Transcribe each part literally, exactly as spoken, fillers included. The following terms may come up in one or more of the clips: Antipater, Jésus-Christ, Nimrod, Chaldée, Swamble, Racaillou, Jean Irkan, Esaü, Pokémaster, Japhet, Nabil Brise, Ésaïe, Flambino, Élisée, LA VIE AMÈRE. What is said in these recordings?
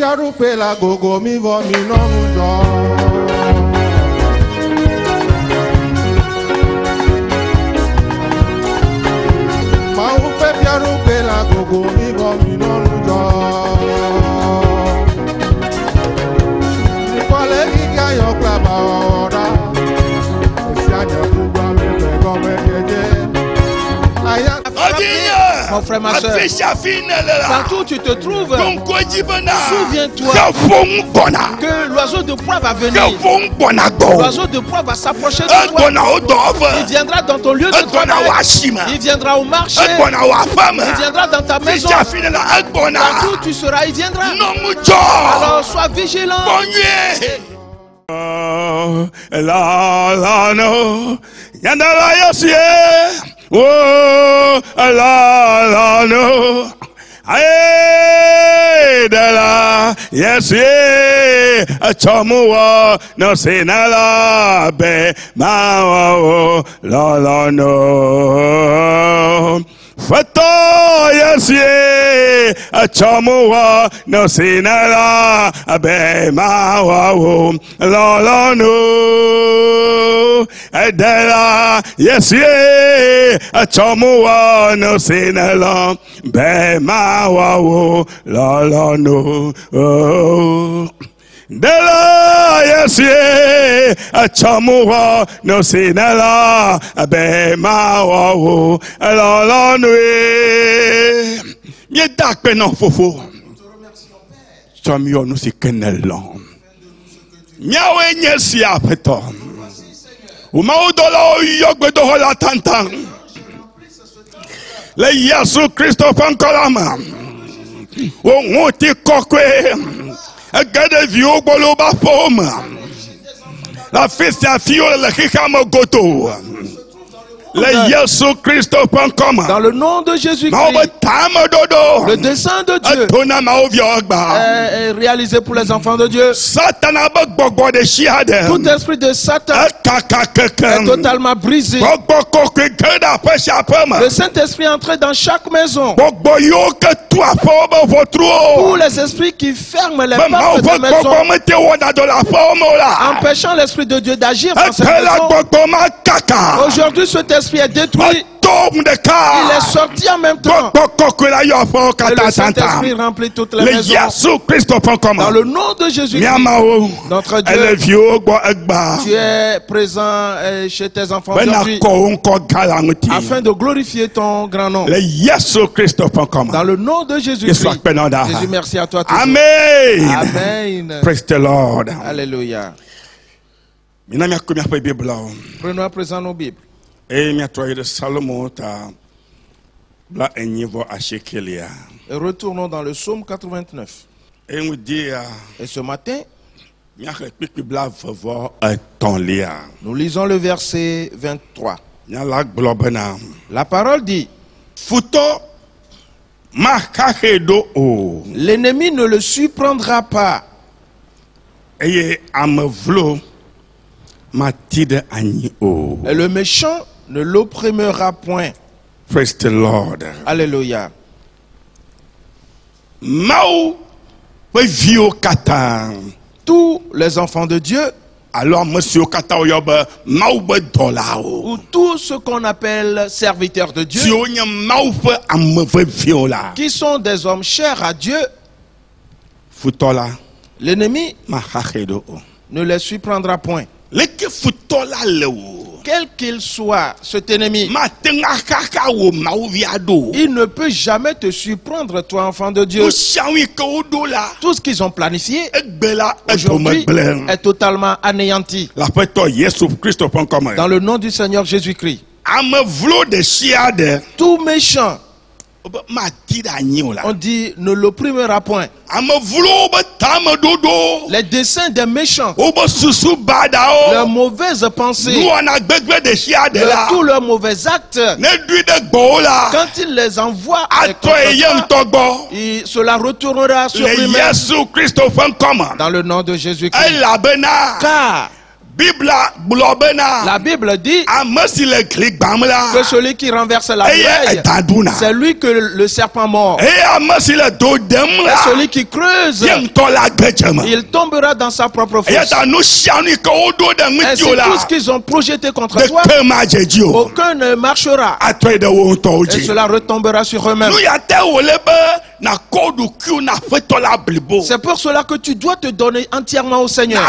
tia rupe la gogo mi vo mi no mundo. Mon frère, ma soeur, partout où tu te trouves, souviens-toi que l'oiseau de proie va venir. L'oiseau de proie va s'approcher de toi. Il viendra dans ton lieu de travail. Il viendra au marché. Il viendra dans ta maison. Partout où tu seras, il viendra. Alors sois vigilant. Oh, la la no, aye, da la, yes ye, a chamuwa, no se na la be, ma oh, la la no. Fato yes ye, a chamuwa, no se na la be, ma oh, la la no. Adela, yes ye, a chamoa no sinala, be ma wo la la no. Adela, yes ye, a chamoa no sinala, be ma wo la la no. Mieux d'ac penon fofo. Tu as mis en nous ce qu'un l'homme. Miawe yes ya peton. Le Yesu Kristo pankolama o nguti kokwe agade viu goloba poma la fiste à fiole la kikamo goto le Yesu Kristo pankoma dans le nom de Jésus-Christ le dessein de Dieu est, est réalisé pour les enfants de Dieu. Tout esprit de Satan est totalement brisé. Le Saint-Esprit est entré dans chaque maison. Tous les esprits qui ferment les portes des maisons, empêchant l'esprit de Dieu d'agir dans cette maison, aujourd'hui ce esprit est détruit. Il est sorti en même temps. Et le Saint-Esprit remplit toutes les maisons. Dans le nom de Jésus-Christ, notre Dieu, tu es présent chez tes enfants aujourd'hui afin de glorifier ton grand nom. Dans le nom de Jésus-Christ, Jésus, merci à toi. Amen. Amen. Praise the Lord. Alléluia. Prenons à présent nos Bibles. Et retournons dans le psaume quatre-vingt-neuf. Et ce matin, nous lisons le verset vingt-trois. La parole dit, l'ennemi ne le surprendra pas. Et le méchant ne l'opprimera point. Praise the Lord. Alléluia. Tous les enfants de Dieu, alors monsieur ou tout ce qu'on appelle serviteurs de Dieu, qui sont des hommes chers à Dieu, l'ennemi ne les surprendra point. Quel qu'il soit cet ennemi, il ne peut jamais te surprendre, toi enfant de Dieu. Tout ce qu'ils ont planifié aujourd'hui est totalement anéanti. Dans le nom du Seigneur Jésus-Christ, tout méchant, on dit, ne l'opprimera point. Les desseins des méchants, leurs mauvaises pensées, leur, tous leurs mauvais actes, quand ils les envoient, les toi, et cela retournera sur lui-même. Dans le nom de Jésus-Christ. Car La Bible dit que celui qui renverse la vieille, c'est lui que le serpent mord. Et celui qui creuse, il tombera dans sa propre fosse. Ainsi, tout ce qu'ils ont projeté contre toi, aucun ne marchera. Et cela retombera sur eux-mêmes. C'est pour cela que tu dois te donner entièrement au Seigneur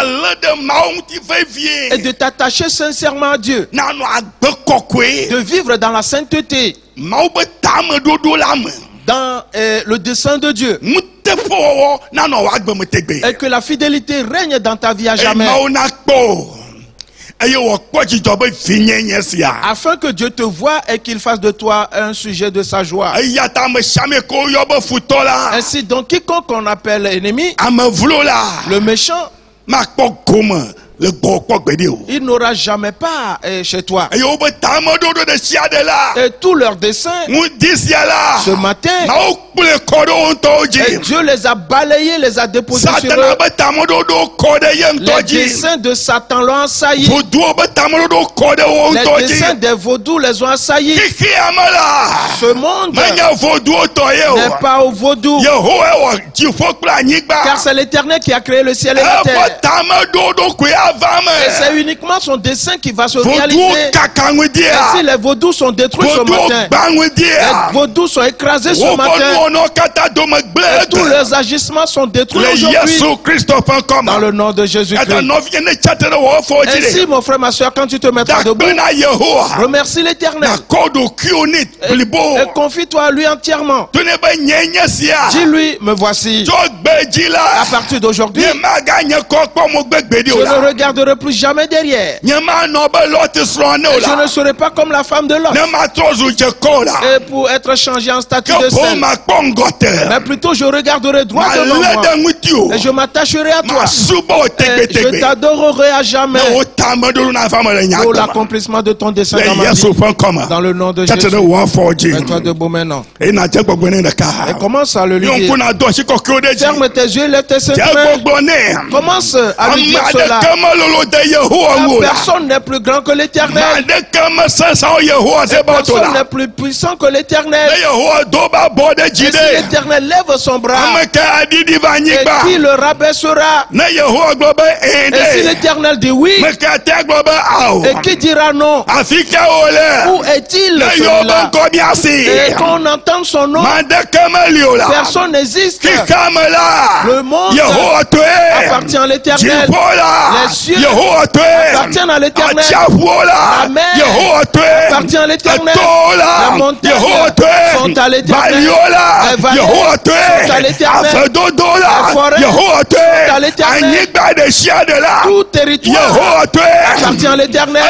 et de t'attacher sincèrement à Dieu, de vivre dans la sainteté, dans euh, le dessein de Dieu, et que la fidélité règne dans ta vie à jamais, afin que Dieu te voie et qu'il fasse de toi un sujet de sa joie. Ainsi donc, quiconque on appelle ennemi, le méchant, il n'aura jamais pas chez toi. Et tous leurs desseins, ce matin, et Dieu les a balayés, les a déposés sur eux. Les desseins de Satan l'ont assailli. Les desseins des vaudous les ont assaillis. Ce monde n'est pas au vaudou, car c'est l'Éternel qui a créé le ciel et la terre. Et c'est uniquement son dessein qui va se réaliser. Ainsi les vaudous sont détruits ce matin. Les vaudous sont écrasés ce matin. Et tous leurs agissements sont détruits aujourd'hui, dans le nom de Jésus-Christ. Ainsi mon frère, ma soeur, quand tu te mettras debout, remercie l'Éternel et, et confie-toi à lui entièrement. Dis-lui, me voici. À partir d'aujourd'hui, je ne regarde Je ne regarderai plus jamais derrière. Et je ne serai pas comme la femme de Lot, et pour être changé en statut de saint. Mais plutôt je regarderai droit devant moi, et je m'attacherai à toi, et je t'adorerai à jamais pour l'accomplissement de ton dessein dans ma vie, dans le nom de Jésus. Mets-toi debout maintenant et commence à le lui dire. Ferme tes yeux, lève tes saintes mains. Commence à lui dire cela. La personne n'est plus grand que l'Éternel. Personne n'est plus puissant que l'Éternel. Et si l'Éternel lève son bras, et qui le rabaissera? Et si l'Éternel dit oui, et qui dira non? Où est-il celui-là? Et qu'on entende son nom, personne n'existe. Le monde appartient à l'Éternel. Les cieux appartiennent à l'Éternel. La mer appartient à l'Éternel. La montagne sont à l'Éternel. Les vallées sont à l'Éternel. Les forêts sont à l'Éternel. Tout territoire appartient à l'Éternel.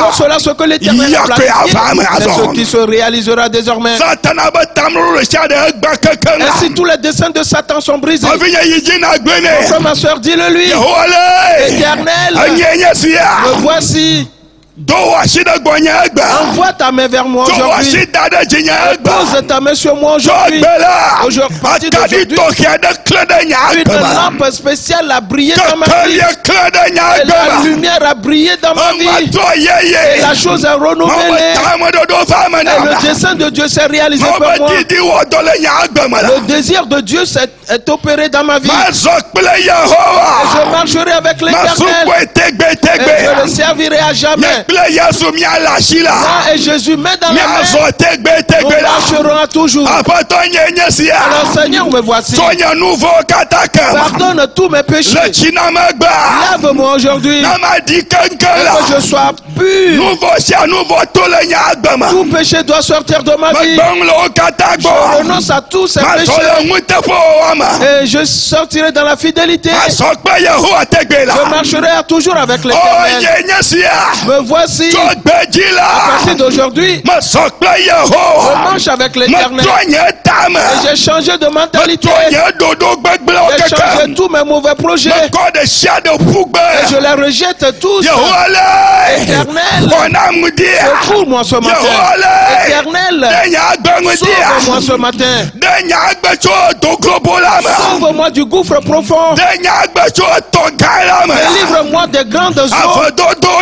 Pour cela, ce que l'Éternel a planifié, c'est ce qui se réalisera désormais. Ainsi tous les desseins de Satan sont brisés. Mon frère, ma soeur, dis-le lui. Éternel, me voici. Envoie ta main vers moi aujourd'hui. Pose ta main sur moi aujourd'hui. Aujourd'hui, partie d'aujourd'hui, une lampe spéciale a brillé dans ma vie. Et la lumière a brillé dans ma vie. Et la chose est renouvelée. Et le dessein de Dieu s'est réalisé pour moi. Le désir de Dieu s'est est opéré dans ma vie. Et je marcherai avec l'Éternel. Et je le servirai à jamais. Là et Jésus met dans la main, nous marcherons à toujours. Alors Seigneur, me voici. Pardonne tous mes péchés. Lave-moi aujourd'hui, que je sois pur. Tout péché doit sortir de ma vie. Je renonce à tous ces péchés, et je sortirai dans la fidélité. Je marcherai toujours avec l'Éternel. Me voici. voici, à partir d'aujourd'hui, je marche avec l'Éternel. Et j'ai changé de mentalité. J'ai changé tous mes mauvais projets. Et je les rejette tous. Éternel, secours-moi ce matin. Éternel, sauve-moi ce matin. Sauve-moi du gouffre profond. Délivre-moi des grandes eaux.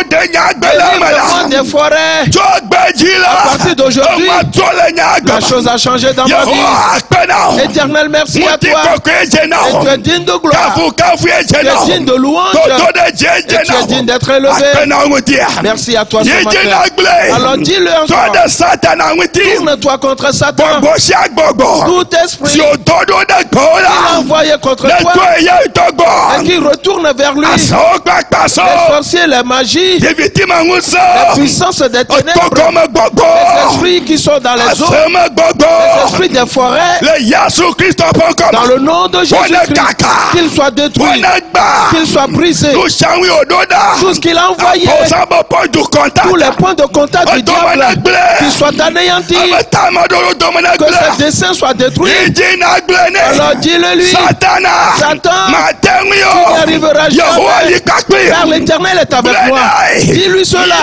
Délivre-moi des forêts. À partir d'aujourd'hui, la chose a changé dans ma vie. Éternel, merci à toi. Et tu es digne de gloire. Tu es digne de louange. Et tu es digne d'être élevé. Merci à toi ce matin. Alors dis-le encore. Tourne-toi contre Satan. Tout esprit qui l'a envoyé contre toi et qui retourne vers lui. Les sorciers, les magies, la puissance des ténèbres, les esprits qui sont dans les eaux, les esprits des forêts, dans le nom de Jésus-Christ, qu'ils soient détruits, qu'ils soient brisés. Tout ce qu'il a envoyé, tous les points de contact du diable, qu'ils soient anéantis, que ses desseins soient détruits. Alors dis-le lui, Satan, tu n'arriveras jamais, car l'Éternel est avec moi. Dis-lui cela.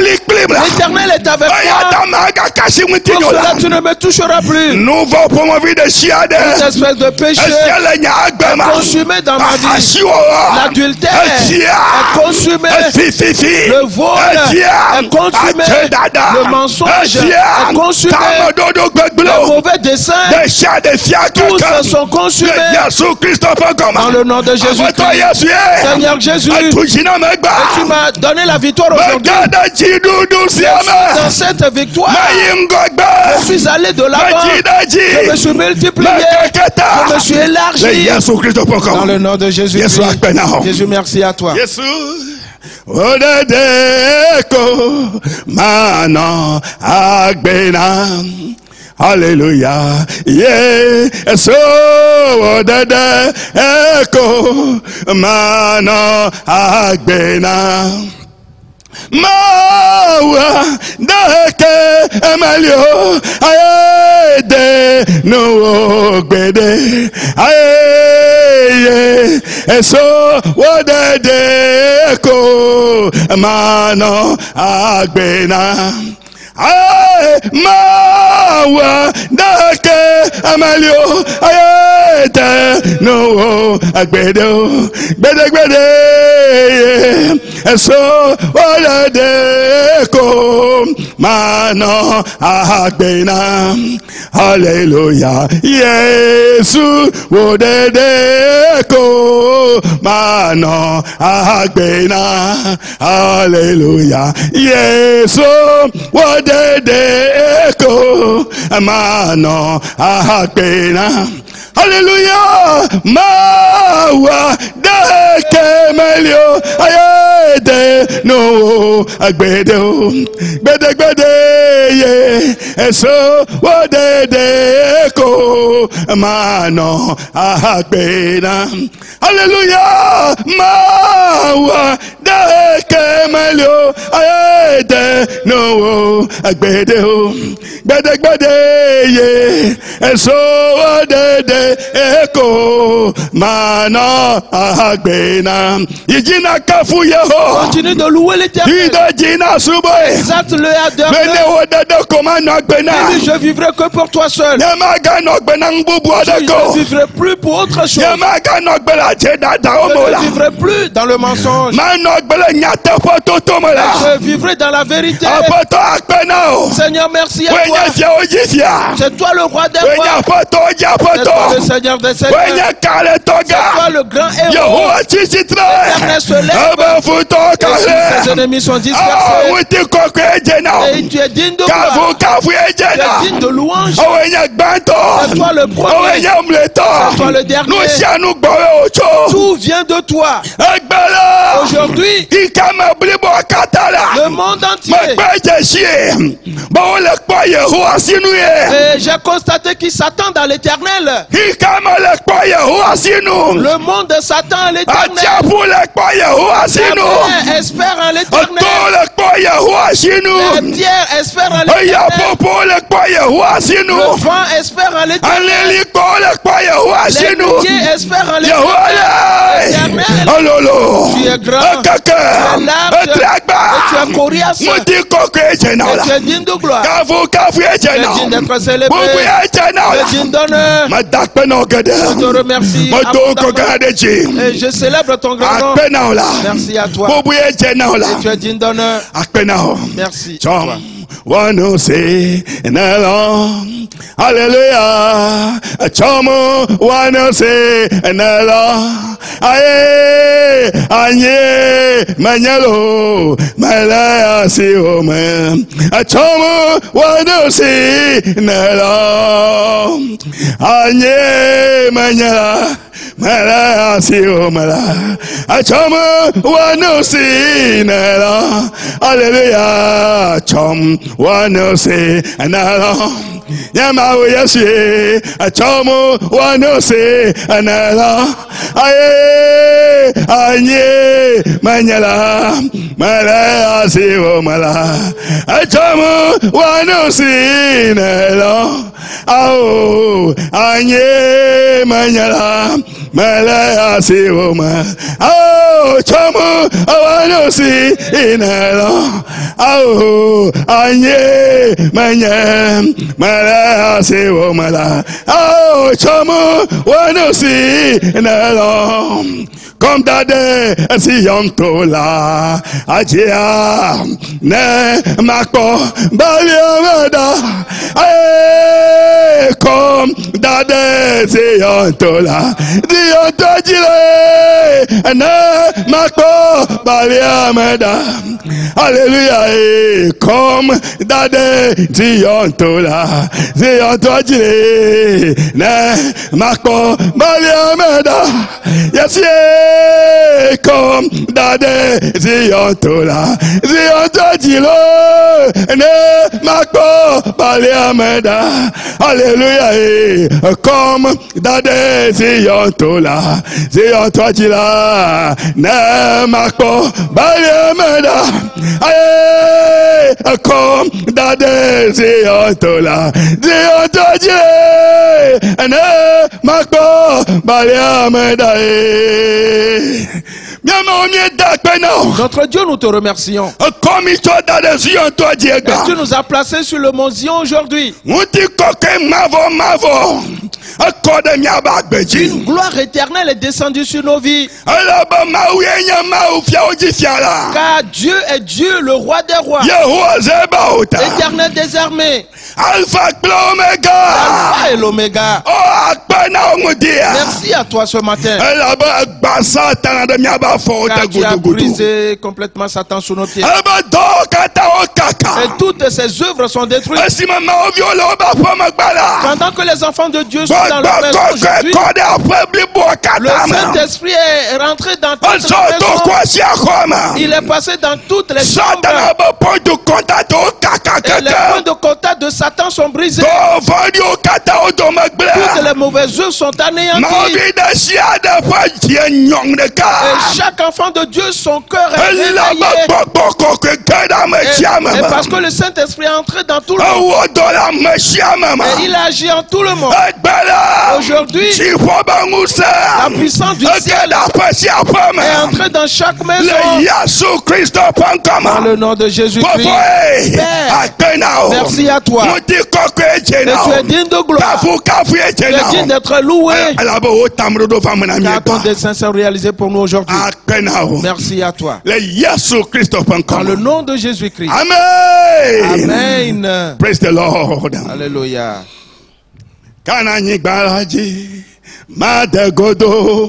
L'Éternel est avec moi. Pour cela, tu ne me toucheras plus. Cette espèce de péché est consumée dans ma vie. L'adultère est consumé. Le vol est consumé. Le mensonge est consumé. Les mauvais desseins, tous sont consumés. Dans le nom de Jésus-Christ, Seigneur Jésus, et tu m'as donné la victoire aujourd'hui. Dans cette victoire, je suis allé de l'avant, je me suis multiplié, je me suis élargi. Dans le nom de Jésus-Christ, Jésus, merci à toi. Alléluia, yeah, so dede eko mana agbena mawa deke emelio ayede no gbede aye so dede eko mana agbena. Aye, mawa, dake, amalio, aye, te, no, agbedo, bede, bede, eso, wala de, ko, mano, agbena, hallelujah, yesu, wode de, ko, mano, agbena, hallelujah, yesu, wode de echo mano ahapena hallelujah mawa de kemelio ayede no agbede o gbede gbede ye eso wode de echo mano ahapena hallelujah mawa de kemelio ayede no agbede o gbede gbede ye eso wode de echo mano agbena yijina kafu yeho continue de louer l'Éternel yijina suboy exalte-le adore je vivrai que pour toi seul je ne vivrai plus pour autre chose je ne vivrai plus dans le mensonge je vivrai dans la vérité. Seigneur, merci à toi. C'est toi le roi des rois. C'est toi le Seigneur des seigneurs. C'est toi le grand héros. L'Éternel se lève. Ses ennemis sont dispersés. Et tu es digne de gloire. Tu es digne de louange. C'est toi le premier. C'est toi le dernier. Tout vient de toi. aujourd'hui, le monde entier, et j'ai constaté qu'ils s'attendent à l'éternel. Le monde s'attend à l'éternel. Pierre espère en l'éternel. Pierre espère en l'éternel. Le vent espère en l'éternel. Les pieds espèrent en l'éternel. Tu es grand, tu es large, tu es coriace, tu es digne de gloire, tu es digne d'être célébré, tu es digne d'honneur. Je te remercie et je célèbre ton grand nom. Merci à toi et tu es digne d'honneur. Merci à toi. Wano say Nella, Hallelujah. Chomo wano say Nella, aye, aye, manyalo, malaya si omen. Chomo wano say Nella, aye, manyala, malaya si omala. Chomo wano say Nella, Hallelujah. Chom. One say another. Yamawe yashe, achomo wanose anala, aye, anye, manyala, malaya siwo mala, achomo wanose anala, ao, anye, manyala, malaya siwo mala, ao, achomo wanose anala, ao, anye, manyala. Malaya si omala, oh chamo wanosi nalom. Comme d'adé si yontola, ajia ne mako baliamada. Aye, comme d'adé si yontola, si yontojile ne mako baliamada. Alléluia, comme d'adé si yontola. Zion tojile ne mako baliameda. Yes ye kom dade zion tola zion tojilo ne mako baliameda. Alléluia, kom dade zion tola zion tojila ne mako baliameda. Aye, kom dade zion tola. Dieu te dit, ne m'accorde pas les médailles. Notre Dieu, nous te remercions. Et tu nous as placés sur le mont Zion aujourd'hui. Une gloire éternelle est descendue sur nos vies. Car Dieu est Dieu, le roi des rois, l'éternel des armées, Alpha et l'Oméga. Merci à toi ce matin. Car tu as brisé complètement Satan sous nos pieds. Et toutes ses œuvres sont détruites. Pendant que les enfants de Dieu sont dans leur maison aujourd'hui, le Saint-Esprit est rentré dans toutes les maisons. Il est passé dans toutes les chambres. Et les points de contact de Satan sont brisés. Toutes les mauvaises œuvres sont anéanties. Et chaque enfant de Dieu, son cœur est réveillé. Et, et parce que le Saint-Esprit est entré dans tout le monde. Et il agit en tout le monde. Aujourd'hui, la puissance du ciel est entrée dans chaque maison. Dans le nom de Jésus-Christ. Merci à toi. Et tu es digne de gloire. Tu es digne d'être loué. Car ton dessein s'est réalisé pour nous aujourd'hui. Merci à toi. Dans le nom de Jésus-Christ. Amen. Amen. Praise the Lord. Alléluia. Madagodo,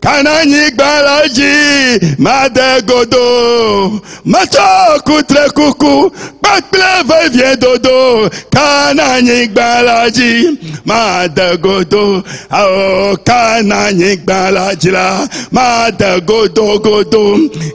Kanani Balaji, Madagodo, Mato Kutre Kuku, Baklava vie dodo kanani gbalaji madagodo ao kanani gbalaji la madagodo godo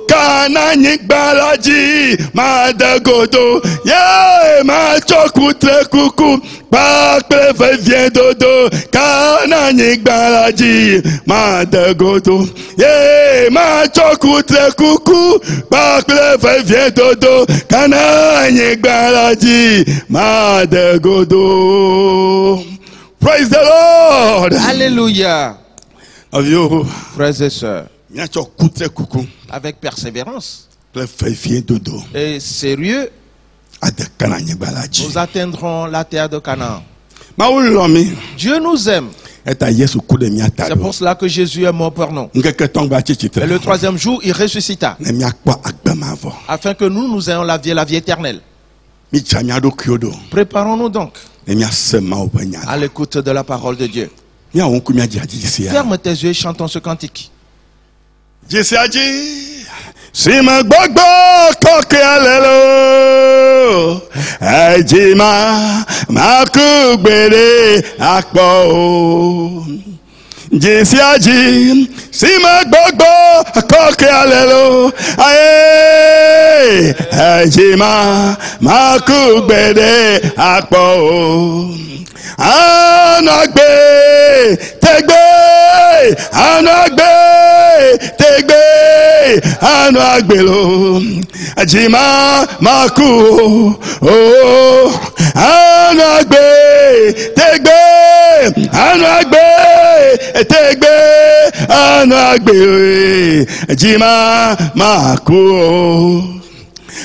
kanani gbalaji madagodo ye ma chokutre kuku baklava vie dodo kanani gbalaji madagodo ye ma chokutre kuku baklava vie dodo kanani Praise the Lord. Alléluia. Frères et sœurs, avec persévérance et sérieux, nous atteindrons la terre de Canaan. Dieu nous aime. C'est pour cela que Jésus est mort pour nous. Et le troisième jour, il ressuscita, afin que nous, nous ayons la vie, la vie éternelle. Préparons-nous donc à l'écoute de la parole de Dieu. Ferme tes yeux et chantons ce cantique. Jésus a dit, si ma gbogbo koke alelo, eji ma ma kugbere akpo. Jésus a dit, si ma gbogbo koke alelo, aye, eji ma ma kugbere akpo. Anagbe, tegbe, anagbe, tegbe, anagbelo, ajima maku, oh, anagbe, tegbe, anagbe, tegbe, anagbe, ajima maku.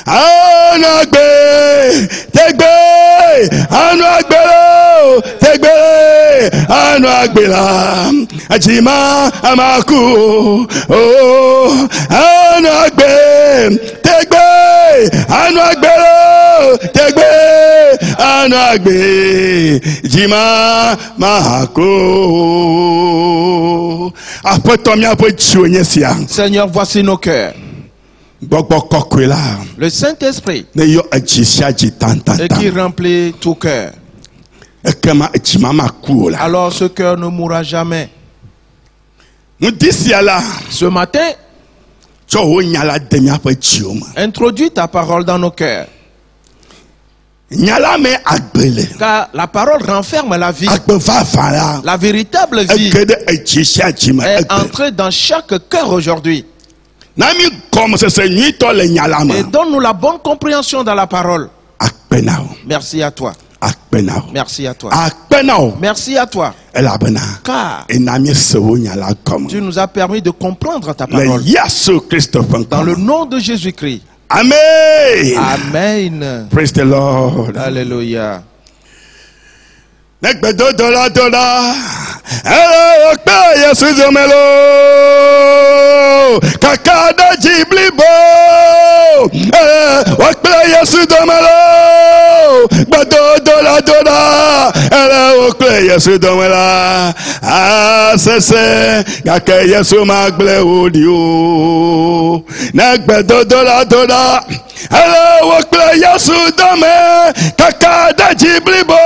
Anagbe, tegbe, anagbelo, tegbe, anagbela, ajima amaku, oh, anagbe, tegbe, anagbelo, tegbe, anagbe, ajima maku. Après ton mien, après tu es Seigneur, voici nos cœurs. Le Saint-Esprit et qui remplit tout cœur. Alors ce cœur ne mourra jamais. Ce matin, introduis ta parole dans nos cœurs. Car la parole renferme la vie. La véritable vie est entrée dans chaque cœur aujourd'hui. Et donne-nous la bonne compréhension dans la parole. Merci à toi. Merci à toi. Merci à toi. Car tu nous as permis de comprendre ta parole. Dans le nom de Jésus-Christ. Amen. Amen. Praise the Lord. Alléluia. Kakada jiblibo, wakle Yesu domelo, bado dola dola, ele wakle Yesu domela, asese, kake Yesu magle udio, nakbe dola dola, ele wakle Yesu dome, kakada jiblibo,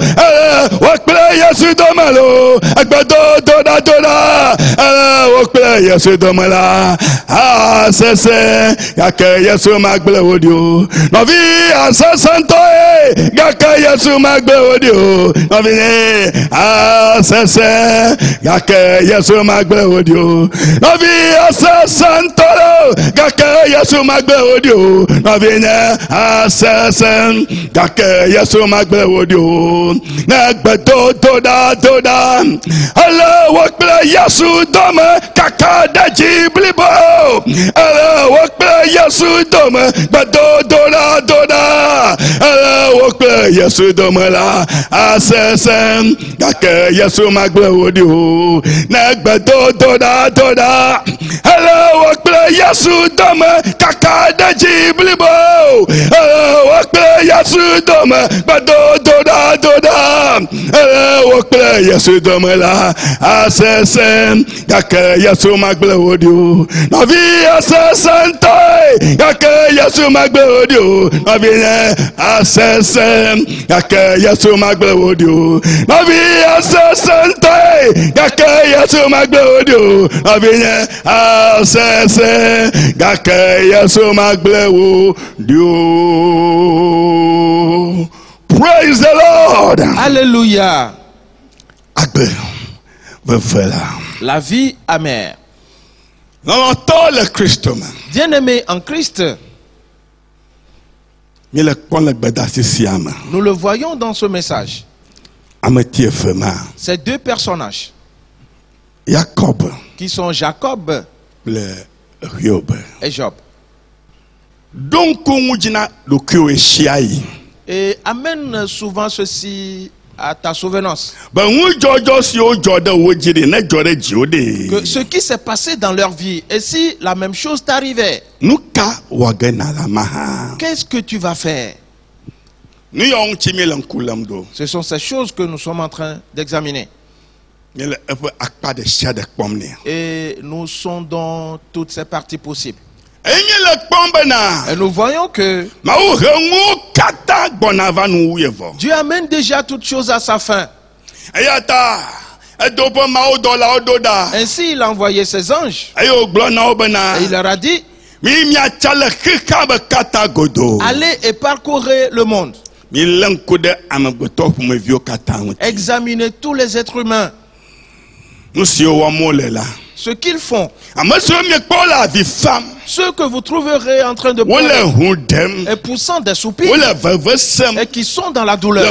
ele wakle Yesu domelo, akbe dola dola, ele wakle Yesu domela. Ah, c'est c'est, y'a que Yesu magle audio. Nos vies, ah, c'est c'est, y'a que Yesu magle audio. Nos vies, ah, c'est c'est, y'a que Yesu magle audio. Nos vies, ah, c'est c'est, y'a que Yesu magle audio. Nos vies, ah, c'est c'est, y'a que Yesu magle audio. Nekbe do do da do da, Allah wakle Yesu doma kaka da jibli. Ala wakla Yesu doma, bado dola dola. Ala wakla Yesu doma la, asese, kake Yesu magle audio. Nek bado dola dola. Hello, Akbar Yasudom, Kaka de Jiblibo. Hello, Akbar Yasudom, Bado Doda Doda. Hello, Akbar Yasudom, la Assassin, Kaka Yasumakbe Odio. La vie Assassin, Kaka Yasumakbe Odio. La vie Assassin, Kaka Yasumakbe Odio. La vie Assassin, Kaka Yasumakbe Odio. La vie Assassin, Kaka Yasumakbe Odio. Praise the Lord. Alléluia. La vie amère. Bien-aimé en Christ, nous le voyons dans ce message. Ces deux personnages Jacob, qui sont Jacob et Job. Et amène souvent ceci à ta souvenance. Que ce qui s'est passé dans leur vie, et si la même chose t'arrivait, qu'est-ce que tu vas faire? Ce sont ces choses que nous sommes en train d'examiner. Et nous sondons toutes ces parties possibles. Et nous voyons que Dieu amène déjà toutes choses à sa fin. Ainsi il a envoyé ses anges. Et il leur a dit: allez et parcourez le monde. Examinez tous les êtres humains. Ce qu'ils font, ceux que vous trouverez en train de pleurer et poussant des soupirs et qui sont dans la douleur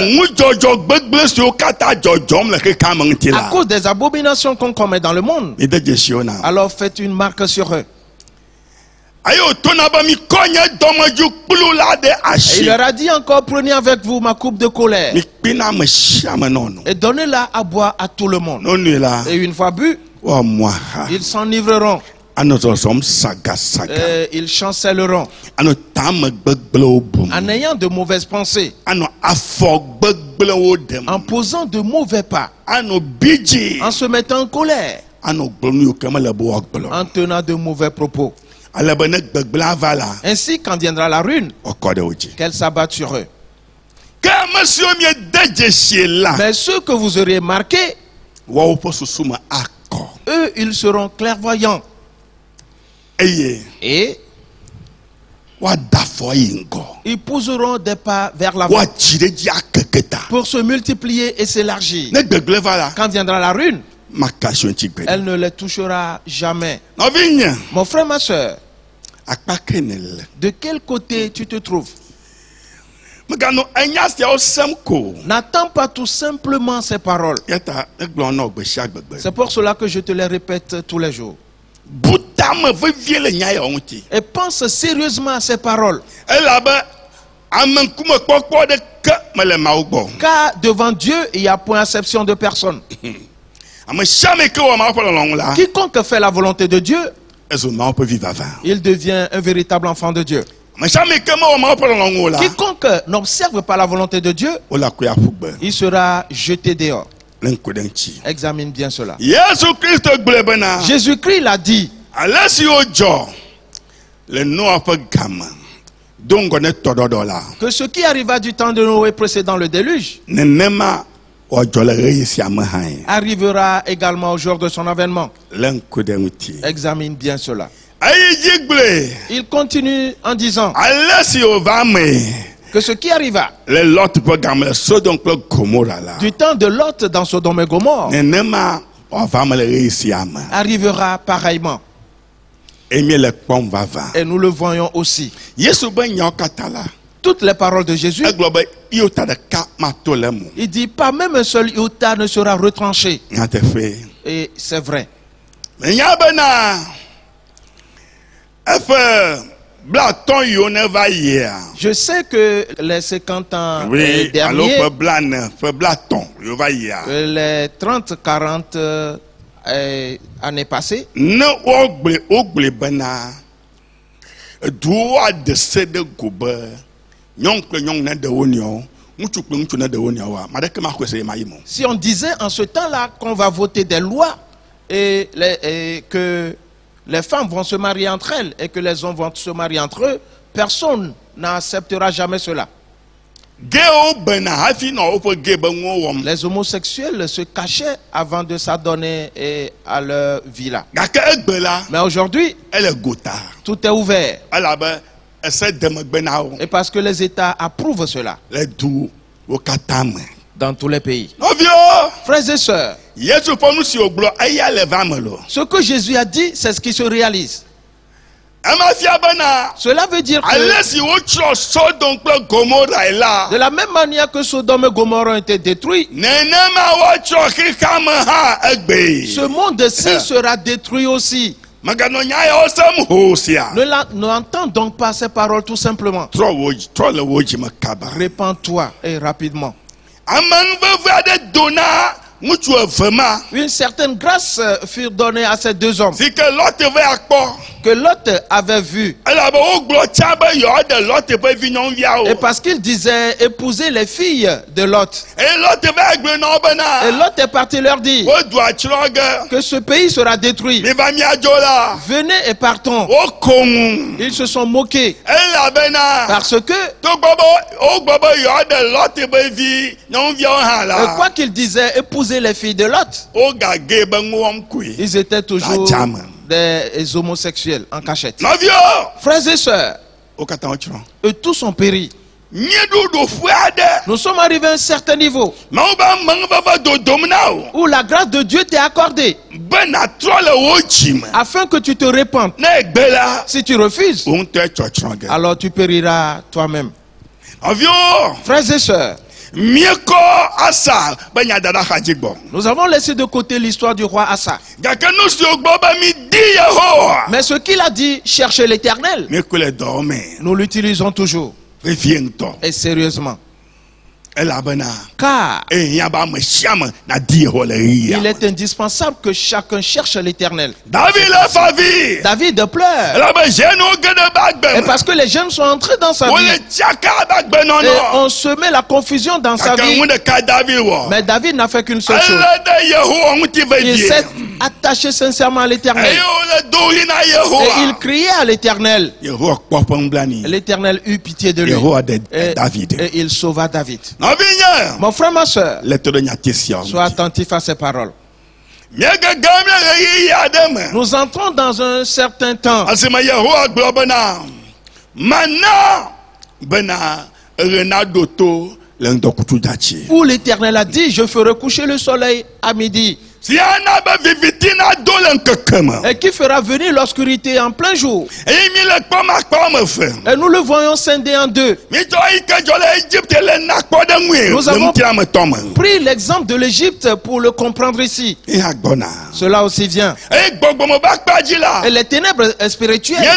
à cause des abominations qu'on commet dans le monde, alors faites une marque sur eux. Et il leur a dit encore: prenez avec vous ma coupe de colère et donnez-la à boire à tout le monde. Et une fois bu, ils s'enivreront. Et ils chancelleront en ayant de mauvaises pensées, en posant de mauvais pas, en se mettant en colère, en tenant de mauvais propos. Ainsi, quand viendra la ruine, qu'elle s'abatte sur eux. Mais ceux que vous aurez marqués, eux, ils seront clairvoyants. Et ils pousseront des pas vers l'avant pour se multiplier et s'élargir. Quand viendra la ruine, elle ne les touchera jamais. Mon frère, ma soeur, de quel côté tu te trouves? N'attends pas tout simplement ces paroles. C'est pour cela que je te les répète tous les jours. Et pense sérieusement à ces paroles. Car devant Dieu, il n'y a point d'exception de personne. Quiconque fait la volonté de Dieu, il devient un véritable enfant de Dieu. Quiconque n'observe pas la volonté de Dieu, il sera jeté dehors. Examine bien cela. Jésus-Christ l'a dit. Que ce qui arriva du temps de Noé précédant le déluge arrivera également au jour de son avènement. Examine bien cela. Il continue en disant que ce qui arriva du temps de Lot dans Sodome et Gomorre arrivera pareillement. Et nous le voyons aussi. Toutes les paroles de Jésus, il dit pas même un seul iota ne sera retranché. Et c'est vrai. Je sais que les cinquante ans oui, derniers, les trente quarante euh, année passée. Si on disait en ce temps-là qu'on va voter des lois et, les, et que les femmes vont se marier entre elles et que les hommes vont se marier entre eux, personne n'acceptera jamais cela. Les homosexuels se cachaient avant de s'adonner à leur vie là. Mais aujourd'hui, tout est ouvert. Et parce que les États approuvent cela. Dans tous les pays. Frères et sœurs, ce que Jésus a dit, c'est ce qui se réalise. Cela veut dire que de la même manière que Sodome et Gomorrhe ont été détruits, ce monde-ci sera détruit aussi. Ne l'entends donc pas ces paroles tout simplement. Répands-toi et rapidement. Une certaine grâce fut donnée à ces deux hommes que Lot avait vu. Et parce qu'il disait épouser les filles de Lot. Et Lot est parti leur dire que ce pays sera détruit. Venez et partons. Ils se sont moqués parce que et quoi qu'il disait épouser les filles de Lot, ils étaient toujours des homosexuels en cachette. Frères et sœurs, eux tous ont péri. Nous sommes arrivés à un certain niveau où la grâce de Dieu t'est accordée afin que tu te répandes. Si tu refuses, alors tu périras toi-même. Frères et sœurs, nous avons laissé de côté l'histoire du roi Asa. Mais ce qu'il a dit, cherchez l'Éternel, nous l'utilisons toujours. Et sérieusement. Car il est indispensable que chacun cherche l'Éternel. David pleure. Et parce que les jeunes sont entrés dans sa vie. Et on semait la confusion dans sa vie. Mais David n'a fait qu'une seule chose. Il s'est attaché sincèrement à l'Éternel. Et il criait à l'Éternel. L'Éternel eut pitié de lui. Et, et il sauva David. Mon frère, ma soeur, sois attentif à ces paroles. Nous entrons dans un certain temps où l'Éternel a dit, je ferai coucher le soleil à midi. Et qui fera venir l'obscurité en plein jour. Et nous le voyons scindé en deux. Nous avons pris l'exemple de l'Égypte pour le comprendre ici. Cela aussi vient. Et les ténèbres spirituelles,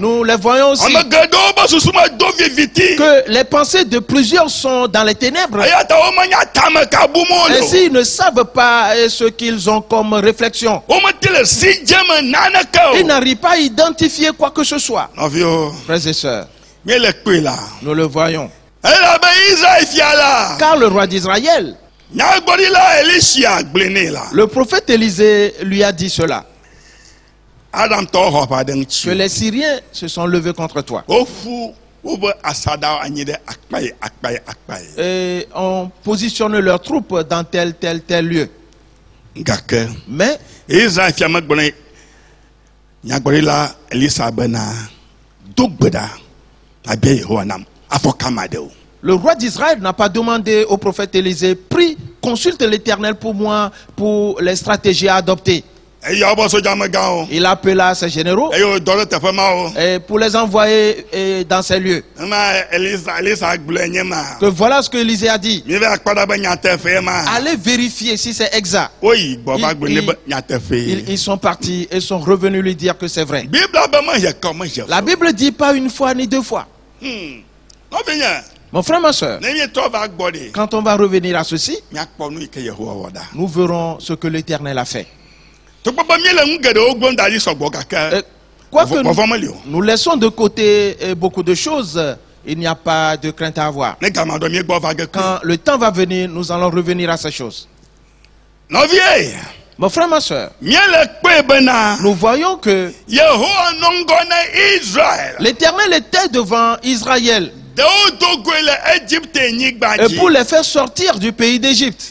nous les voyons aussi. Que les pensées de plusieurs sont dans les ténèbres. Et s'ils ne savent pas ce qu'ils ont comme réflexion, ils n'arrivent pas à identifier quoi que ce soit. Frères et sœurs, nous le voyons. Car le roi d'Israël, le prophète Élisée lui a dit cela. Que les Syriens se sont levés contre toi. Et on positionne leurs troupes dans tel, tel, tel lieu. Mais le roi d'Israël n'a pas demandé au prophète Élisée, prie, consulte l'Éternel pour moi, pour les stratégies à adopter. Il appela ses généraux et pour les envoyer dans ces lieux. Que voilà ce que Élisée a dit. Allez vérifier si c'est exact. Ils, ils, ils sont partis et sont revenus lui dire que c'est vrai. La Bible dit pas une fois ni deux fois. Hmm. Mon frère, ma soeur, quand on va revenir à ceci, nous verrons ce que l'Éternel a fait. Quoi que nous, nous laissons de côté beaucoup de choses, il n'y a pas de crainte à avoir. Quand le temps va venir, nous allons revenir à ces choses. Mon frère, ma soeur, nous voyons que l'Éternel était devant Israël et pour les faire sortir du pays d'Égypte.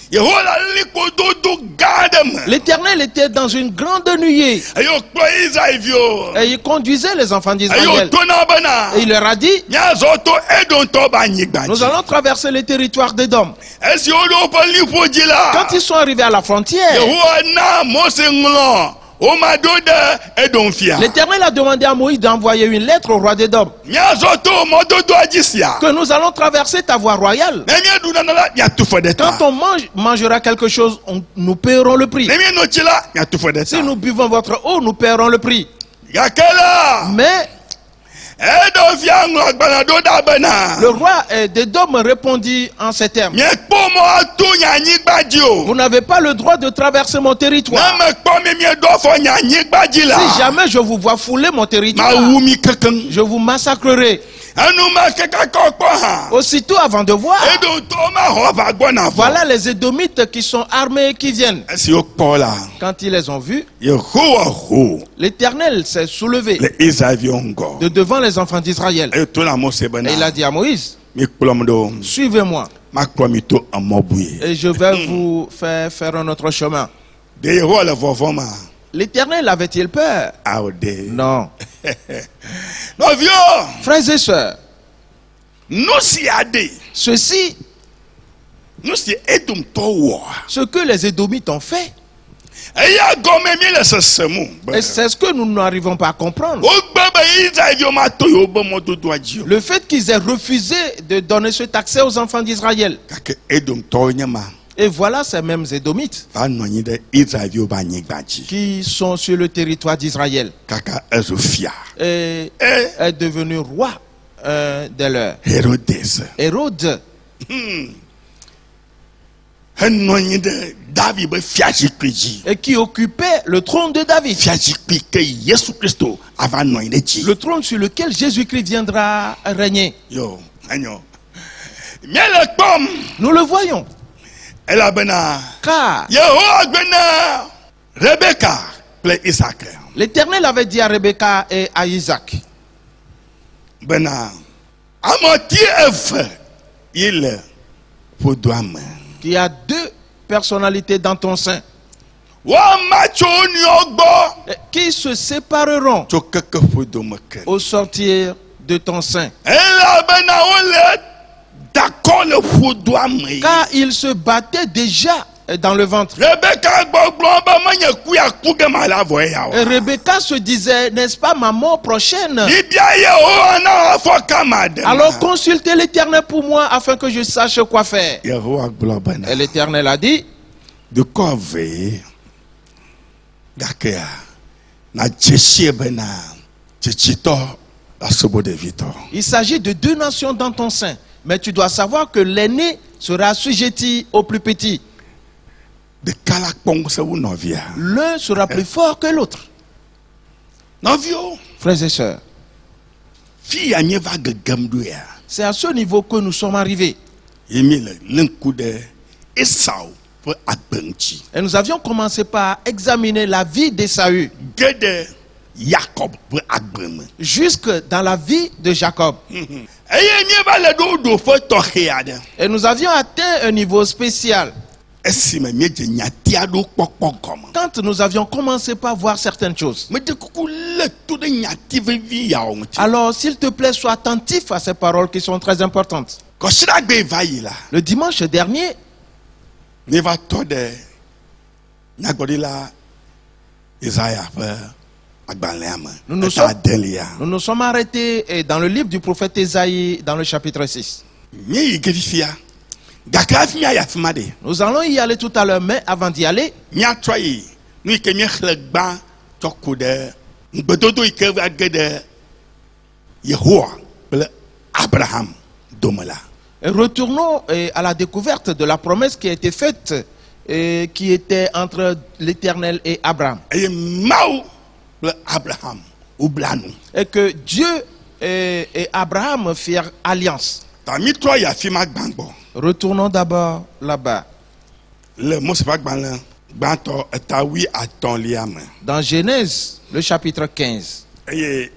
L'Éternel était dans une grande nuée et il conduisait les enfants d'Israël. Et il leur a dit: nous allons traverser le territoire d'Édom. Quand ils sont arrivés à la frontière, l'Éternel a demandé à Moïse d'envoyer une lettre au roi d'Édom que nous allons traverser ta voie royale. Quand on mange, mangera quelque chose, on, nous paierons le prix. Si nous buvons votre eau, nous paierons le prix. Mais le roi d'Édom répondit en ces termes: vous n'avez pas le droit de traverser mon territoire. Si jamais je vous vois fouler mon territoire, je vous massacrerai. Aussitôt avant de voir, voilà les Édomites qui sont armés et qui viennent. Quand ils les ont vus, l'Éternel s'est soulevé de devant les enfants d'Israël. Et il a dit à Moïse: suivez-moi et je vais vous faire faire un autre chemin. L'Éternel avait-il peur? Non. Frères et sœurs, ceci, ce que les Édomites ont fait, et c'est ce que nous n'arrivons pas à comprendre. Le fait qu'ils aient refusé de donner cet accès aux enfants d'Israël. Et voilà ces mêmes Édomites qui sont sur le territoire d'Israël et est devenu roi euh, de leur. Hérode. Et qui occupait le trône de David, le trône sur lequel Jésus-Christ viendra régner. Nous le voyons. Car l'Éternel avait dit à Rebecca et à Isaac: il y a deux personnalités dans ton sein qui se sépareront au sortir de ton sein. Car il se battait déjà dans le ventre. Et Rebecca se disait: n'est-ce pas ma mort prochaine? Alors consultez l'Éternel pour moi afin que je sache quoi faire. Et l'Éternel a dit: il s'agit de deux nations dans ton sein. Mais tu dois savoir que l'aîné sera assujetti au plus petit. L'un sera plus fort que l'autre. Frères et sœurs, c'est à ce niveau que nous sommes arrivés. Et nous avions commencé par examiner la vie d'Ésaü jusque dans la vie de Jacob. Et nous avions atteint un niveau spécial quand nous avions commencé par voir certaines choses. Alors s'il te plaît, sois attentif à ces paroles qui sont très importantes. Le dimanche dernier, Nous nous, sommes, nous nous sommes arrêtés dans le livre du prophète Ésaïe, dans le chapitre six. Nous allons y aller tout à l'heure, mais avant d'y aller, retournons à la découverte de la promesse qui a été faite et qui était entre l'Éternel et Abraham. Et que Dieu et, et Abraham firent alliance. Retournons d'abord là-bas. Dans Genèse, le chapitre quinze. Et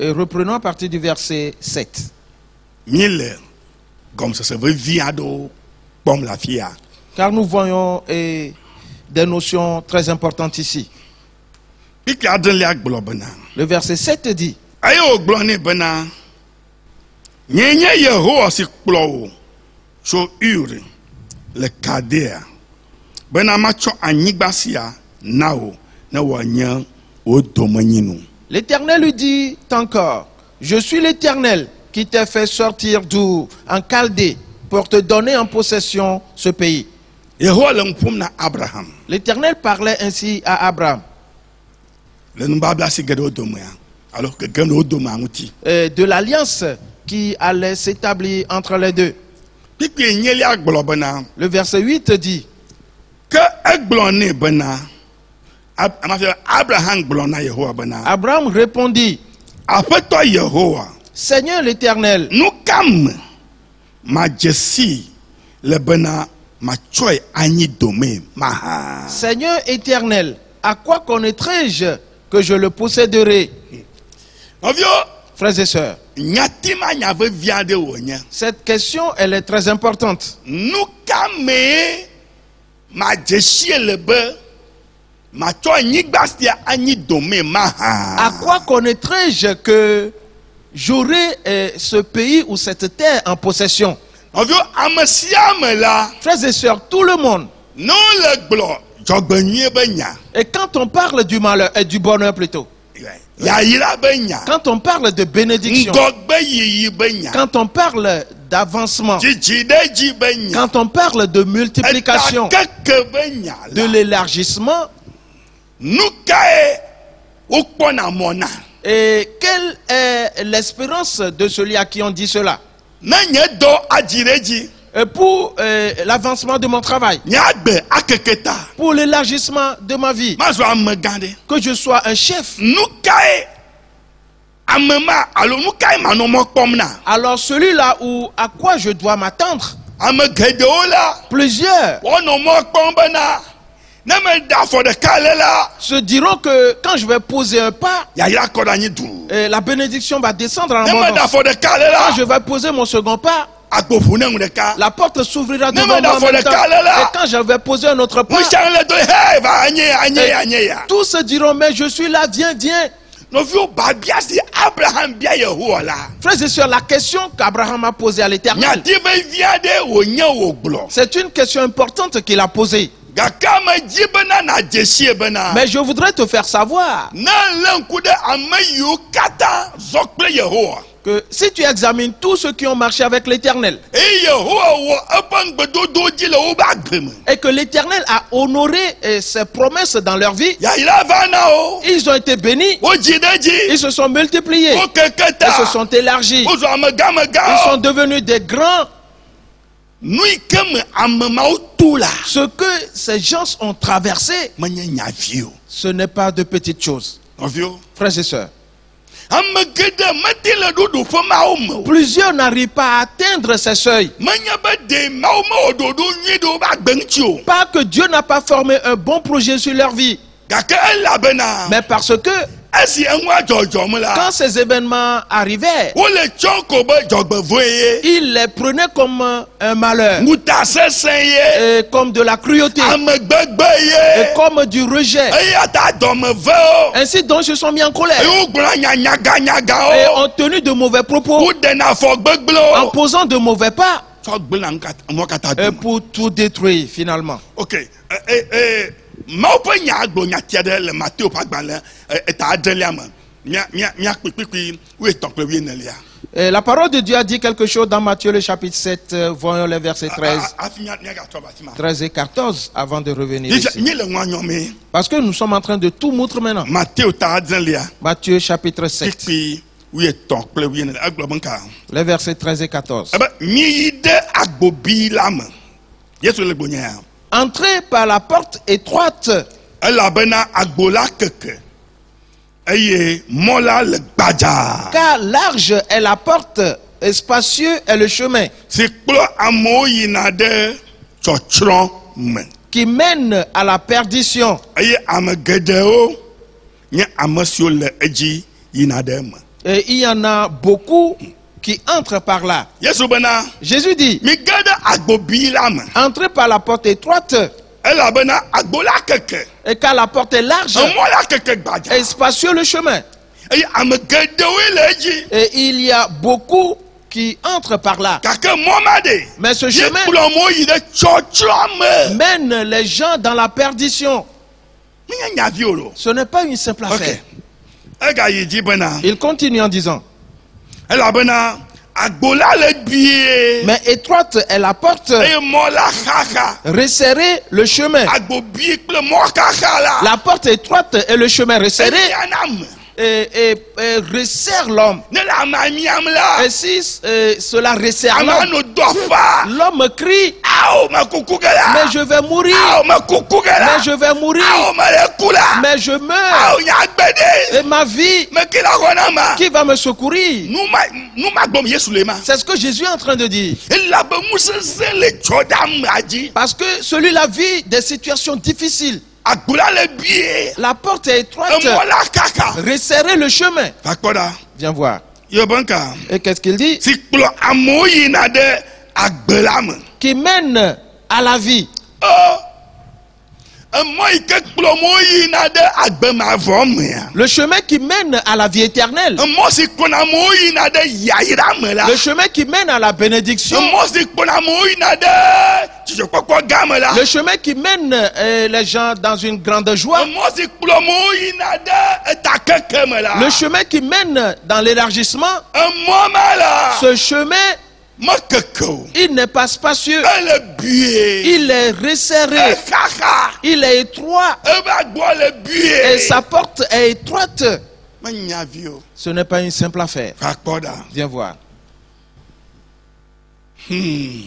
reprenons à partir du verset sept. Car nous voyons eh, des notions très importantes ici. Le verset sept dit: L'Éternel lui dit encore: je suis l'Éternel qui t'a fait sortir d'où, en Chaldée, pour te donner en possession ce pays. L'Éternel parlait ainsi à Abraham. Et de l'alliance qui allait s'établir entre les deux. Le verset huit dit: Abraham répondit: Seigneur l'Éternel, nous cam ma jessie le bena ma choy ani domé ma. Seigneur Éternel, à quoi connaîtrai-je que je le posséderai? Frères et sœurs, cette question elle est très importante. Nous cam ma jessie le be ma choy ni bastia ani domé ma. À quoi connaîtrai-je que j'aurai eh, ce pays ou cette terre en possession? Frères et sœurs, tout le monde. Et quand on parle du malheur et du bonheur plutôt, quand on parle de bénédiction, quand on parle d'avancement, quand on parle de multiplication, de l'élargissement, et quelle est l'espérance de celui à qui on dit cela? Et pour euh, l'avancement de mon travail, pour l'élargissement de ma vie, que je sois un chef. Alors celui-là, où à quoi je dois m'attendre? Plusieurs se diront que quand je vais poser un pas, et la bénédiction va descendre en abondance. Quand je vais poser mon second pas, la porte s'ouvrira devant moi en même temps. Et quand je vais poser un autre pas, tous se diront: mais je suis là, viens, viens. Frères et sœurs, la question qu'Abraham a posée à l'Éternel, c'est une question importante qu'il a posée. Mais je voudrais te faire savoir que si tu examines tous ceux qui ont marché avec l'Éternel, et que l'Éternel a honoré ses promesses dans leur vie, ils ont été bénis, ils se sont multipliés, ils se sont élargis, ils sont devenus des grands. Ce que ces gens ont traversé, ce n'est pas de petites choses. Frères et sœurs, plusieurs n'arrivent pas à atteindre ces seuils. Pas que Dieu n'a pas formé un bon projet sur leur vie, mais parce que quand ces événements arrivaient, ils les prenaient comme un malheur, et comme de la cruauté, et comme du rejet. Ainsi donc, ils se sont mis en colère et ont tenu de mauvais propos, en posant de mauvais pas, et pour tout détruire finalement. Ok. Et la parole de Dieu a dit quelque chose dans Matthieu le chapitre sept, voyons les versets treize et quatorze avant de revenir ici. Parce que nous sommes en train de tout montrer maintenant. Matthieu chapitre sept. Les versets treize et quatorze. Entrez par la porte étroite. Car large est la porte, et spacieux est le chemin qui mène à la perdition. Et il y en a beaucoup qui entrent par là. Jésus dit, entrez par la porte étroite. Et car la porte est large et spacieux le chemin, et il y a beaucoup qui entrent par là. Mais ce chemin mène les gens dans la perdition. Ce n'est pas une simple affaire. Il continue en disant, mais étroite est la porte, resserré le chemin. La porte étroite et le chemin resserré, et, et, et resserre l'homme. Et si et cela resserre l'homme, l'homme crie, mais je vais mourir, mais je vais mourir, mais je meurs, et ma vie, qui va me secourir? C'est ce que Jésus est en train de dire. Parce que celui-là vit des situations difficiles. La porte est étroite, resserrez le chemin. Viens voir. Et qu'est-ce qu'il dit? Qui mène à la vie. Le chemin qui mène à la vie éternelle. Le chemin qui mène à la bénédiction. Le chemin qui mène euh, les gens dans une grande joie. Le chemin qui mène dans l'élargissement. Ce chemin, il n'est pas spacieux. Il est resserré. Il est étroit. Et sa porte est étroite. Ce n'est pas une simple affaire. Viens voir. Hmm.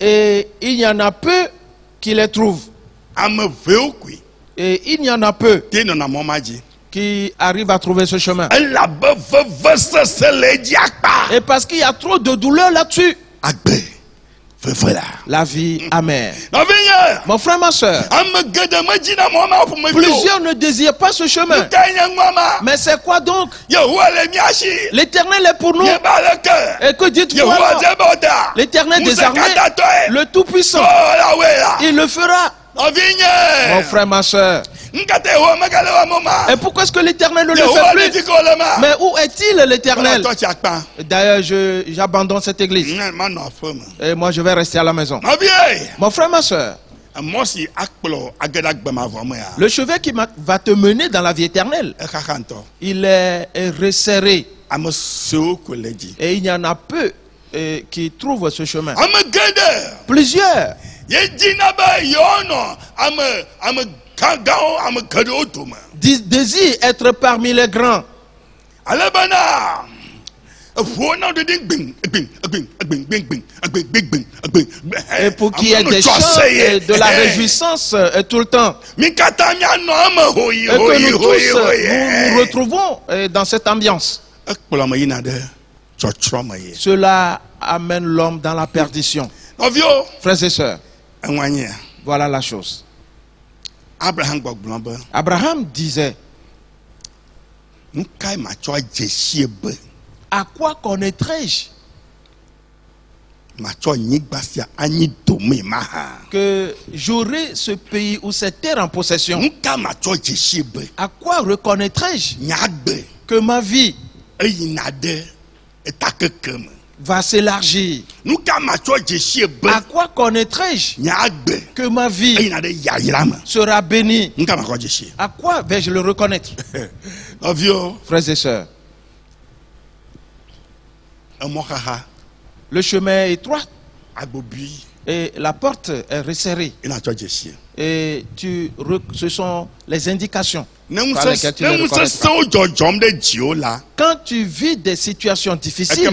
Et il y en a peu qui les trouvent. Et il y en a peu qui arrivent à trouver ce chemin. Et parce qu'il y a trop de douleur là-dessus. La vie amère. Mon frère, ma soeur, plusieurs ne désirent pas ce chemin. Mais c'est quoi donc? L'Éternel est pour nous. Et que dites-vous? L'Éternel des armées, le Tout-Puissant, il le fera. Mon frère, ma soeur. Et pourquoi est-ce que l'Éternel ne le fait plus? Mais où est-il l'Éternel? D'ailleurs, j'abandonne cette église. Et moi, je vais rester à la maison. Mon frère, ma soeur. Le chevet qui va te mener dans la vie éternelle, il est resserré. Et il y en a peu qui trouvent ce chemin. Plusieurs. Désire être parmi les grands. Et pour qu'il y ait des choses et de la réjouissance tout le temps. Et que nous tous nous, nous retrouvons dans cette ambiance. Cela amène l'homme dans la perdition. Frères et sœurs, voilà la chose. Abraham disait, à quoi connaîtrais-je que j'aurai ce pays ou cette terre en possession? À quoi reconnaîtrais-je que ma vie va s'élargir? À quoi connaîtrai-je que ma vie sera bénie? À quoi vais-je le reconnaître? Frères et sœurs, le chemin étroit Et la porte est resserrée. Et tu, ce sont les indications. Quand tu vis des situations difficiles,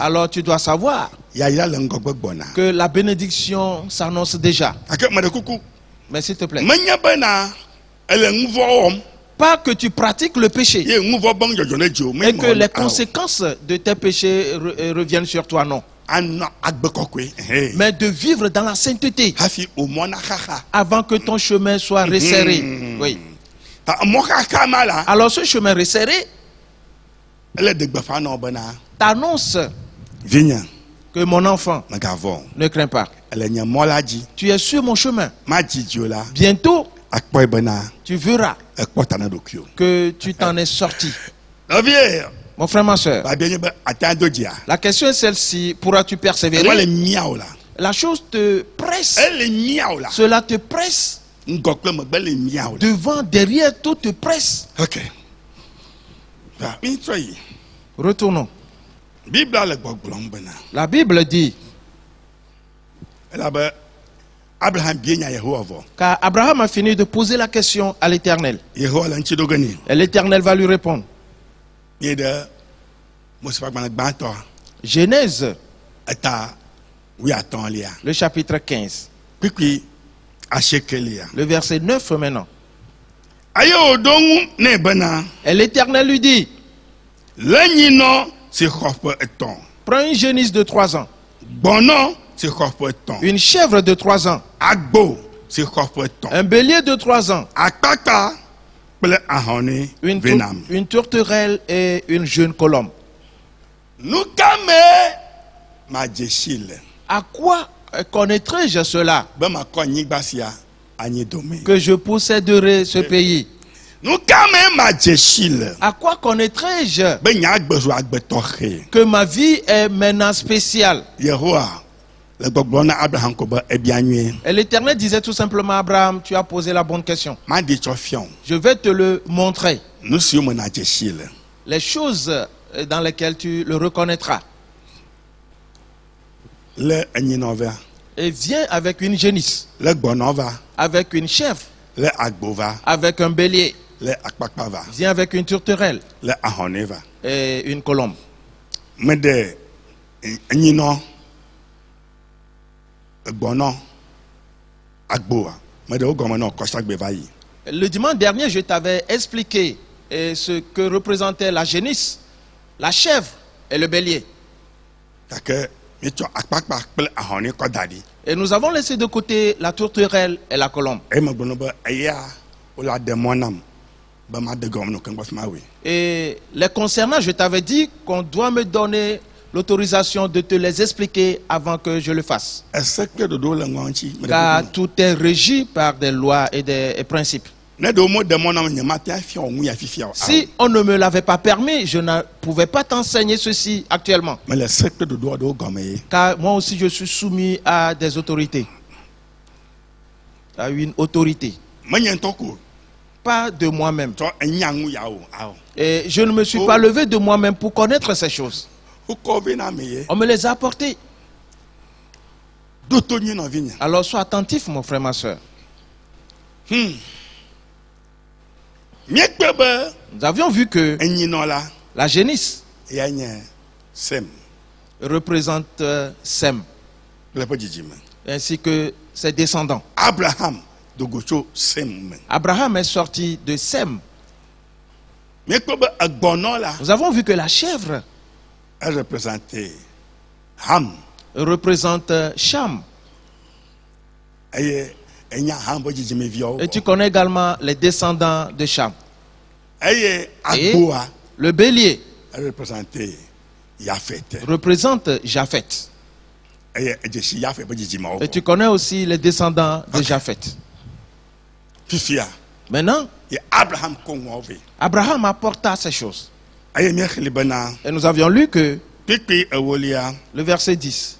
alors tu dois savoir que la bénédiction s'annonce déjà. Mais s'il te plaît, pas que tu pratiques le péché et que les conséquences de tes péchés reviennent sur toi, non. Mais de vivre dans la sainteté avant que ton chemin soit resserré. Oui. Alors ce chemin resserré t'annonce que mon enfant, ne crains pas. Tu es sur mon chemin. Bientôt, tu verras que tu t'en es sorti. Mon frère, ma soeur, la question est celle-ci. Pourras-tu persévérer? La chose te presse. Cela te presse. Devant, derrière, tout te presse. Ok. Retournons. La Bible dit car Abraham a fini de poser la question à l'Éternel. Et l'Éternel va lui répondre. Genèse, le chapitre quinze, le verset neuf maintenant. Et l'Éternel lui dit, prends une génisse de trois ans, une chèvre de trois ans, un bélier de trois ans, Une, tour, une tourterelle et une jeune colombe. À quoi connaîtrai-je cela que je posséderai ce pays? À quoi connaîtrai-je que ma vie est maintenant spéciale? Et l'Éternel disait tout simplement à Abraham, tu as posé la bonne question. Je vais te le montrer. Les choses dans lesquelles tu le reconnaîtras. Et viens avec une génisse, avec une chèvre, avec un bélier. Viens avec une tourterelle et une colombe. Le dimanche dernier, je t'avais expliqué ce que représentait la génisse, la chèvre et le bélier. Et nous avons laissé de côté la tourterelle et la colombe. Et les concernant, je t'avais dit qu'on doit me donner l'autorisation de te les expliquer avant que je le fasse. Car tout est régi par des lois et des et principes. Si on ne me l'avait pas permis, je ne pouvais pas t'enseigner ceci actuellement. Car moi aussi je suis soumis à des autorités. À une autorité. Pas de moi-même. Et je ne me suis pas levé de moi-même pour connaître ces choses. On me les a apportés. Alors sois attentif, mon frère, ma soeur. hmm. Nous avions vu que la génisse représente Sem, ainsi que ses descendants. Abraham est sorti de Sem. Nous avons vu que la chèvre Elle représente Ham. Elle représente Cham. Et tu connais également les descendants de Cham. Et le bélier Elle représente Japhet. Représente Japhet. Et tu connais aussi les descendants de Japhet. Maintenant, Abraham apporta ces choses. Et nous avions lu que le verset dix,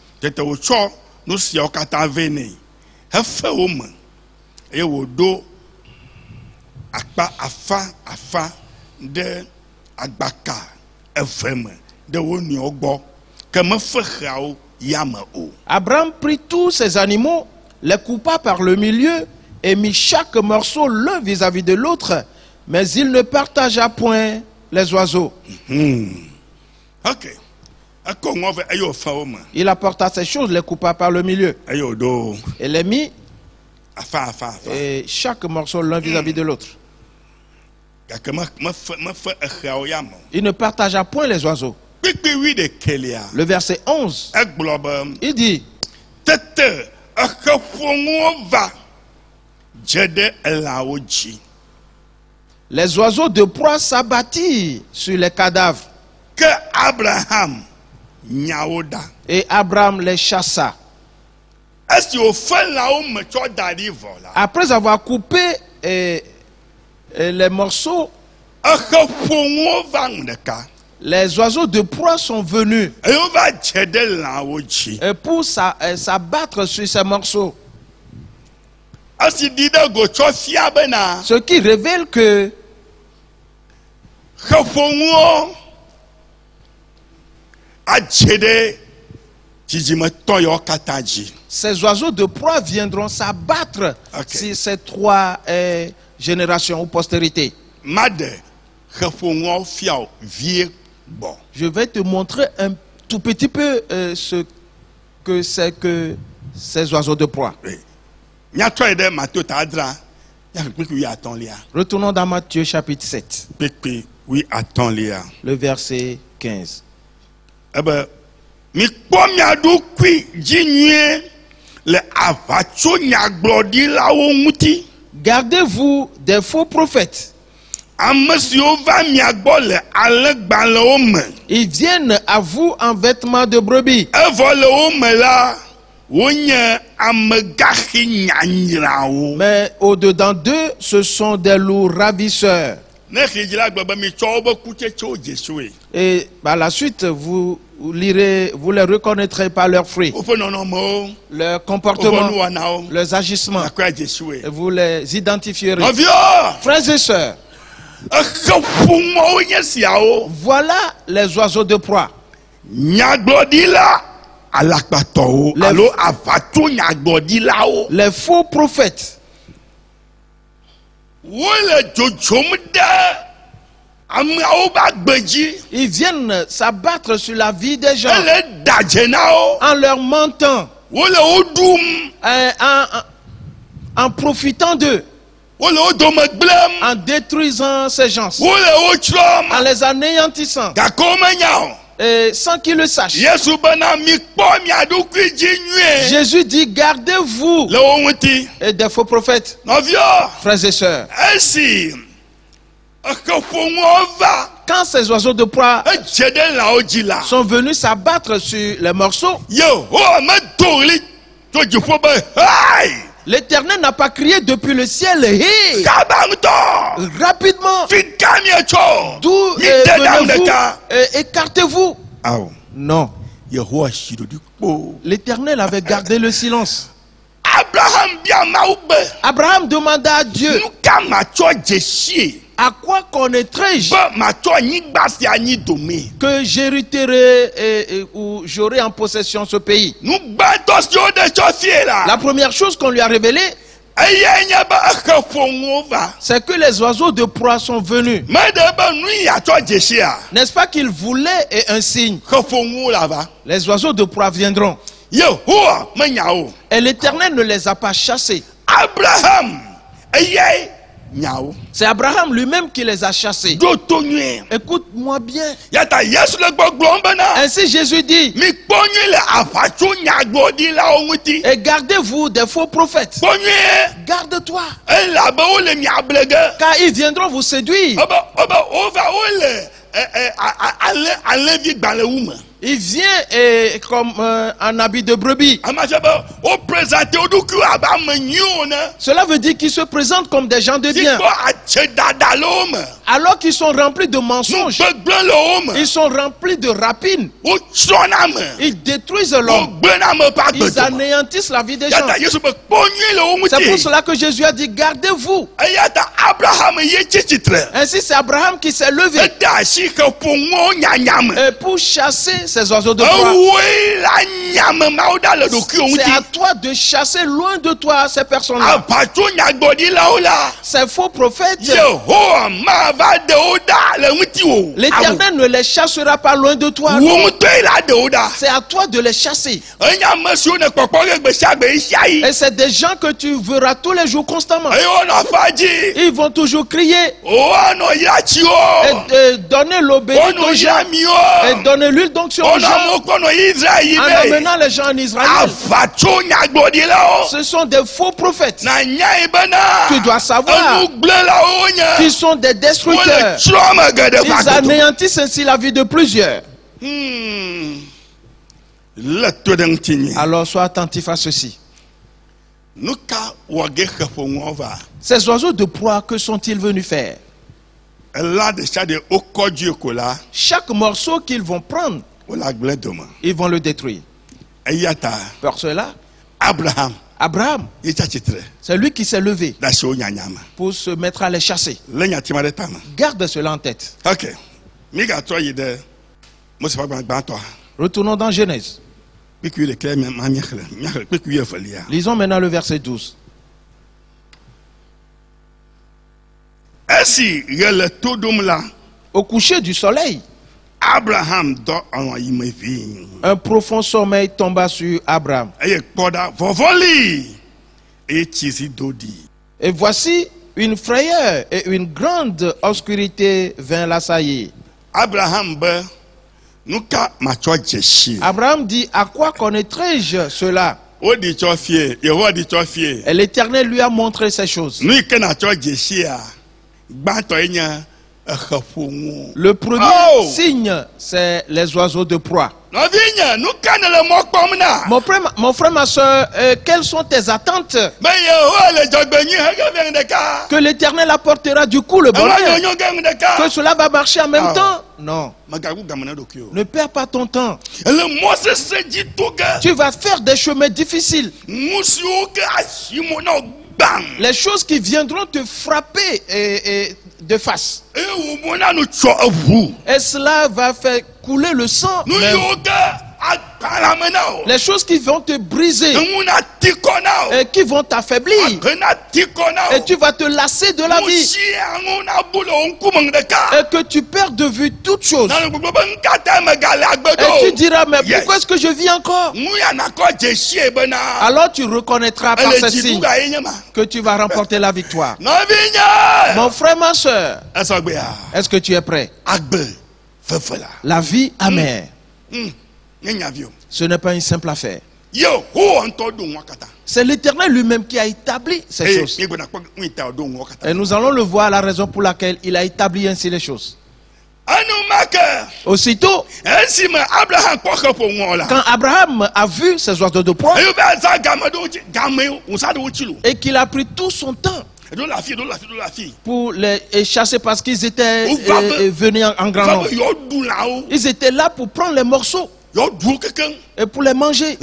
Abraham prit tous ses animaux, les coupa par le milieu et mit chaque morceau l'un vis-à-vis de l'autre, mais il ne partagea point les oiseaux. Mm-hmm. Okay. Il apporta ces choses, les coupa par le milieu et les mit, et chaque morceau l'un vis-à-vis de l'autre. Il ne partagea point les oiseaux. Le verset onze, il dit: les oiseaux de proie s'abattirent sur les cadavres. Que Abraham Et Abraham les chassa. Après avoir coupé et, et les morceaux, les oiseaux de proie sont venus et pour s'abattre sur ces morceaux. Ce qui révèle que ces oiseaux de proie viendront s'abattre okay. sur ces trois eh, générations ou postérités. Je vais te montrer un tout petit peu euh, ce que c'est que ces oiseaux de proie. Oui. Retournons dans Matthieu chapitre sept. Le verset quinze. Gardez-vous des faux prophètes. Ils viennent à vous en vêtements de brebis. Mais au-dedans d'eux, ce sont des loups ravisseurs. Et par la suite, vous lirez, vous les reconnaîtrez par leurs fruits, leurs comportements, leurs agissements. Et vous les identifierez. Frères et sœurs, voilà les oiseaux de proie. Les, les faux prophètes. Ils viennent s'abattre sur la vie des gens en leur mentant, en, en profitant d'eux, en détruisant ces gens, en les anéantissant, et sans qu'ils le sachent. Jésus dit: gardez-vous des faux prophètes, frères et sœurs. Quand ces oiseaux de proie sont venus s'abattre sur les morceaux, l'Éternel n'a pas crié depuis le ciel. Hey! Rapidement, d'où venez-vous? Écartez-vous. Non. L'Éternel avait gardé le silence. Abraham demanda à Dieu: à quoi connaîtrai-je que j'hériterai et, et, ou j'aurai en possession ce pays? La première chose qu'on lui a révélée, c'est que les oiseaux de proie sont venus. N'est-ce pas qu'ils voulaient et un signe? Les oiseaux de proie viendront. Et l'Éternel ne les a pas chassés. Abraham, c'est Abraham lui-même qui les a chassés. Écoute-moi bien. Ainsi Jésus dit: et gardez-vous des faux prophètes. Garde-toi, car ils viendront vous séduire. Il vient eh, comme euh, un habit de brebis. Cela veut dire qu'ils se présentent comme des gens de bien. Alors qu'ils sont remplis de mensonges, ils sont remplis de rapines. Ils détruisent l'homme. Ils anéantissent la vie des gens. C'est pour cela que Jésus a dit: gardez-vous. Ainsi c'est Abraham qui s'est levé et pour chasser ces oiseaux de proie. C'est à toi de chasser loin de toi ces personnes-là. Ces faux prophètes. L'Éternel ne les chassera pas loin de toi. C'est à toi de les chasser. Et c'est des gens que tu verras tous les jours constamment. Ils vont toujours crier et, et donner l'obéissance aux gens et donner l'huile d'onction aux gens en amenant les gens en Israël. Ce sont des faux prophètes. Tu dois savoir qu'ils sont des destructeurs. Ils anéantissent ainsi la vie de plusieurs. hmm. Alors sois attentif à ceci. Ces oiseaux de proie, que sont-ils venus faire? Chaque morceau qu'ils vont prendre, ils vont le détruire. Pour cela, Abraham, Abraham c'est lui qui s'est levé pour se mettre à les chasser. Garde cela en tête. Ok. Retournons dans Genèse. Lisons maintenant le verset douze. Au coucher du soleil, Abraham, un profond sommeil tomba sur Abraham. Et voici une frayeur et une grande obscurité vint l'assaillir. Abraham Abraham dit, à quoi connaîtrai-je cela? Et l'Éternel lui a montré ces choses. Le premier oh. signe, c'est les oiseaux de proie. Mon frère, mon frère, ma soeur, euh, quelles sont tes attentes? Que l'Éternel apportera du coup le bonheur. Que cela va marcher en même oh. temps? Non. Ne perds pas ton temps. Tu vas faire des chemins difficiles. Les choses qui viendront te frapper et, et de face. Et cela va faire couler le sang. Même. Les choses qui vont te briser et qui vont t'affaiblir, et tu vas te lasser de la vie et que tu perds de vue toutes choses et tu diras, mais pourquoi est-ce que je vis encore? Alors tu reconnaîtras par ce signe que tu vas remporter la victoire. Mon frère, ma soeur, est-ce que tu es prêt? La vie amère, ce n'est pas une simple affaire. C'est l'Éternel lui-même qui a établi ces choses. Et nous allons le voir, la raison pour laquelle il a établi ainsi les choses. Aussitôt, quand Abraham a vu ces oiseaux de proie et qu'il a pris tout son temps pour les chasser parce qu'ils étaient euh, venus en grand nombre, ils étaient là pour prendre les morceaux et pour les manger.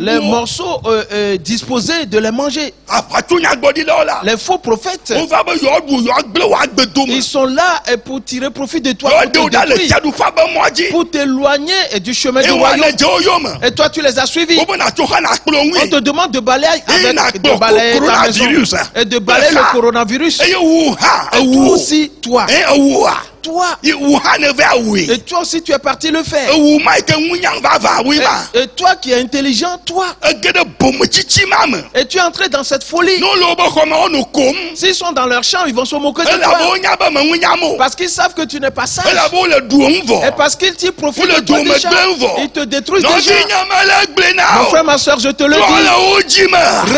Les morceaux euh, euh, disposés de les manger. Les faux prophètes, ils sont là et pour tirer profit de toi, pour te détruire, pour t'éloigner du chemin du royaume. Et toi tu les as suivis. On te demande de balayer, avec, de balayer ta maison et de balayer le coronavirus. Et toi aussi, toi Toi. Et toi aussi tu es parti le faire. Et, et toi qui es intelligent, toi, et tu es entré dans cette folie. S'ils sont dans leur champ, ils vont se moquer de toi parce qu'ils savent que tu n'es pas sage. Et parce qu'ils t'y profitent de toi déjà, ils te détruisent déjà. Mon frère, ma soeur, je te le dis,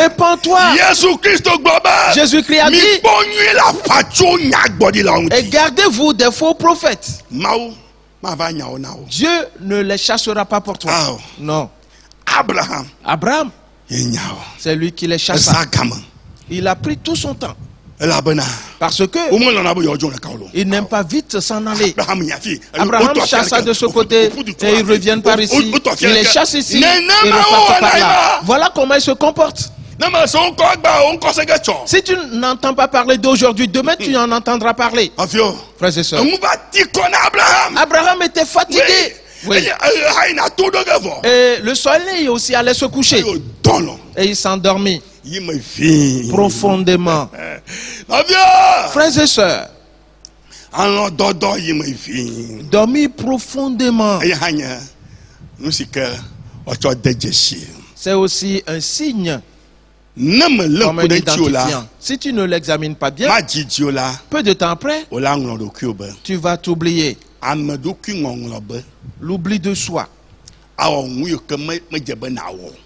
répands-toi. Jésus-Christ a dit, et gardez-vous des faux prophètes. Dieu ne les chassera pas pour toi. Oh. Non. Abraham, Abraham c'est lui qui les chassa. Il a pris tout son temps. Parce que il n'aime pas vite s'en aller. Abraham chassa de ce côté et ils reviennent par ici. Il les chasse ici et repartent par là. Voilà comment ils se comportent. Si tu n'entends pas parler d'aujourd'hui, demain tu en entendras parler. Frères et sœurs, Abraham était fatigué. Et le soleil aussi allait se coucher. Et il s'endormit profondément. Frères et sœurs, dormir profondément, c'est aussi un signe. Comme un identifiant. Si tu ne l'examines pas bien, peu de temps après, tu vas t'oublier. L'oubli de soi.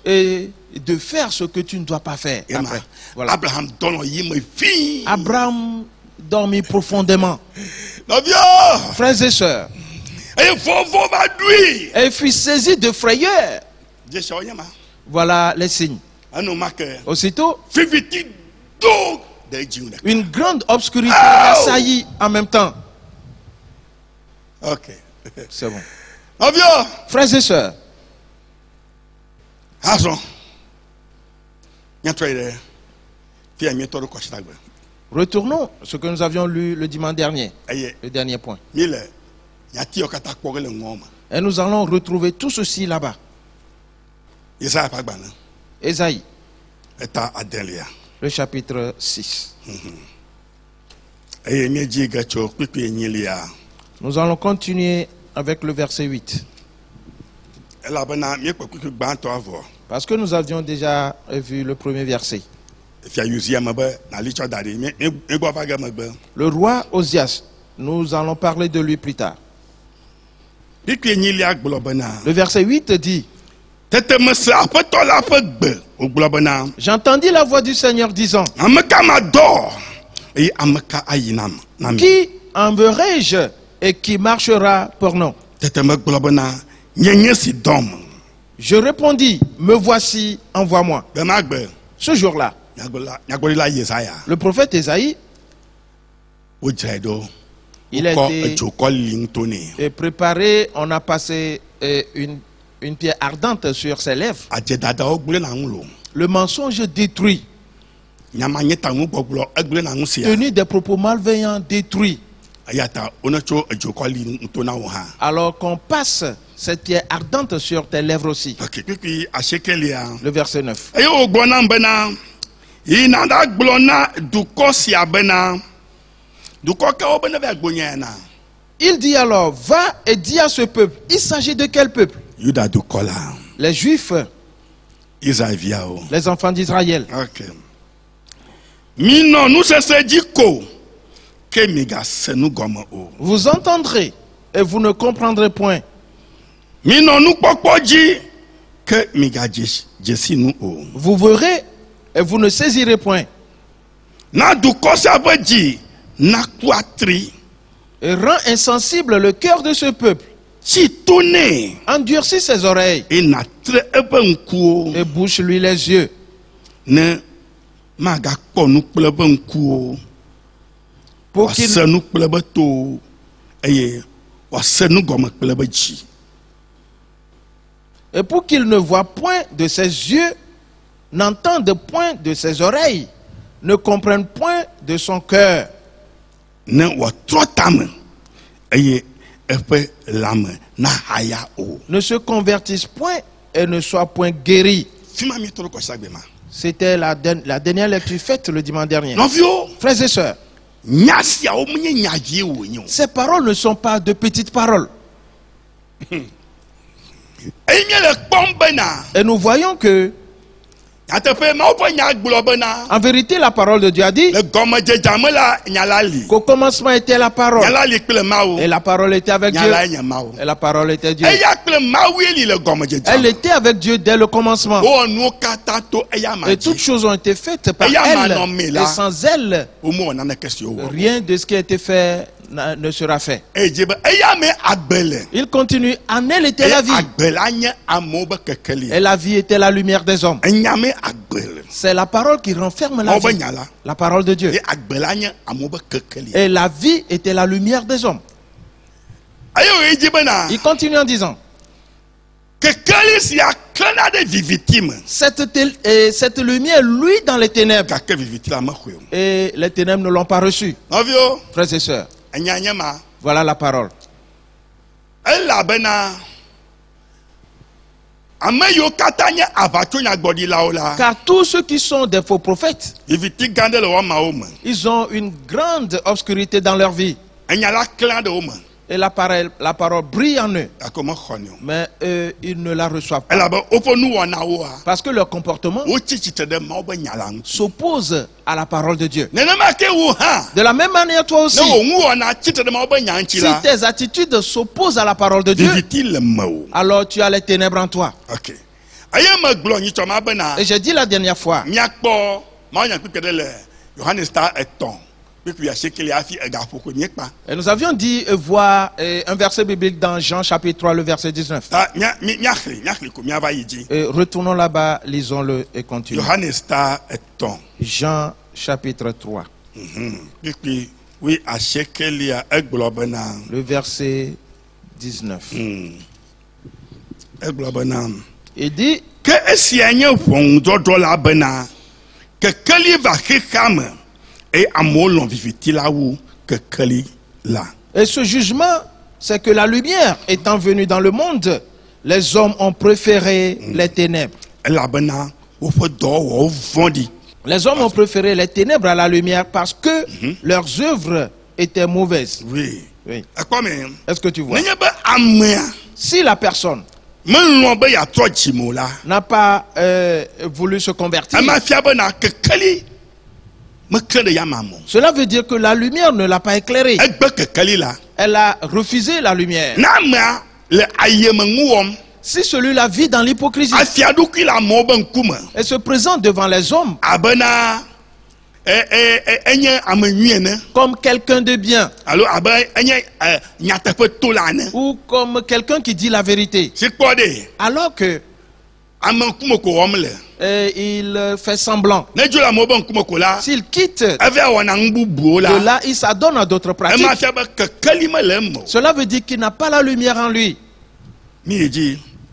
Et de faire ce que tu ne dois pas faire. Après. Voilà. Abraham dormit profondément. Frères et sœurs. Et fut saisi de frayeur. Voilà les signes. Aussitôt, une grande obscurité assaillit en même temps. Ok. C'est bon. Frères et sœurs, retournons à ce que nous avions lu le dimanche dernier. Le dernier point. Et nous allons retrouver tout ceci là-bas. Ésaïe, le chapitre six. Nous allons continuer avec le verset huit. Parce que nous avions déjà vu le premier verset. Le roi Osias, nous allons parler de lui plus tard. Le verset huit dit: j'entendis la voix du Seigneur disant: qui enverrai-je et qui marchera pour nous? Je répondis: me voici, envoie-moi. Ce jour-là, le prophète Ésaïe, il a été préparé, on a passé une Une pierre ardente sur ses lèvres. Le mensonge détruit. Tenu des propos malveillants détruits. Alors qu'on passe cette pierre ardente sur tes lèvres aussi. Le verset neuf. Il dit alors: va et dis à ce peuple. Il s'agit de quel peuple? Les Juifs, les enfants d'Israël. Ok. Vous entendrez et vous ne comprendrez point. Vous verrez et vous ne saisirez point. Et rend insensible le cœur de ce peuple. Endurcis ses oreilles et bouche-lui les yeux. Pour qu'il et pour qu'il ne voie point de ses yeux, n'entende point de ses oreilles, ne comprenne point de son cœur. Ne se convertissent point et ne soient point guéris. C'était la, de, la dernière lecture faite le dimanche dernier. Frères et sœurs, ces paroles ne sont pas de petites paroles. Et nous voyons que en vérité, la parole de Dieu a dit qu'au commencement était la parole, et la parole était avec Dieu, et la parole était Dieu. Elle était avec Dieu dès le commencement. Et toutes choses ont été faites par elle, et sans elle, rien de ce qui a été fait ne sera fait. Il continue: en elle était la vie, et la vie était la lumière des hommes. C'est la parole qui renferme la vie, la parole de Dieu. Et la vie était la lumière des hommes. Il continue en disant: Cette, et cette lumière, lui, dans les ténèbres, et les ténèbres ne l'ont pas reçue. Frères et sœurs, voilà la parole. Car tous ceux qui sont des faux prophètes, ils ont une grande obscurité dans leur vie. Et la parole, la parole brille en eux. Mais eux, ils ne la reçoivent pas. Parce que leur comportement s'oppose à la parole de Dieu. De la même manière, toi aussi, si tes attitudes s'opposent à la parole de Dieu, alors tu as les ténèbres en toi. Okay. Et j'ai dit la dernière fois, et nous avions dit euh, voir euh, un verset biblique dans Jean chapitre trois, le verset dix-neuf. Et retournons là-bas, lisons-le et continuons. Jean chapitre trois. Mm-hmm. Le verset dix-neuf. Mm. Il dit que Et ce jugement, c'est que la lumière étant venue dans le monde, les hommes ont préféré les ténèbres. Les hommes ont préféré les ténèbres à la lumière parce que mm-hmm. leurs œuvres étaient mauvaises. Oui. Oui. Est-ce que tu vois? Si la personne n'a pas euh, voulu se convertir, cela veut dire que la lumière ne l'a pas éclairée. Elle a refusé la lumière. Si celui-là vit dans l'hypocrisie et se présente devant les hommes comme quelqu'un de bien ou comme quelqu'un qui dit la vérité, alors que et il fait semblant, s'il quitte de là, il s'adonne à d'autres pratiques. Cela veut dire qu'il n'a pas la lumière en lui.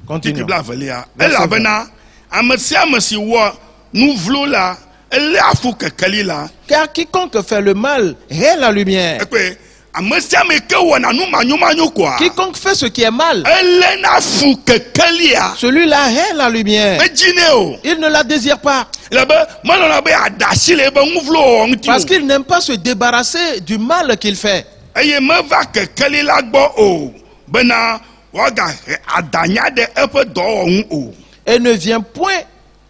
Continue. Car quiconque fait le mal est la lumière. Quiconque fait ce qui est mal, celui-là est la lumière. Il ne la désire pas. Parce qu'il n'aime pas se débarrasser du mal qu'il fait. Et ne vient point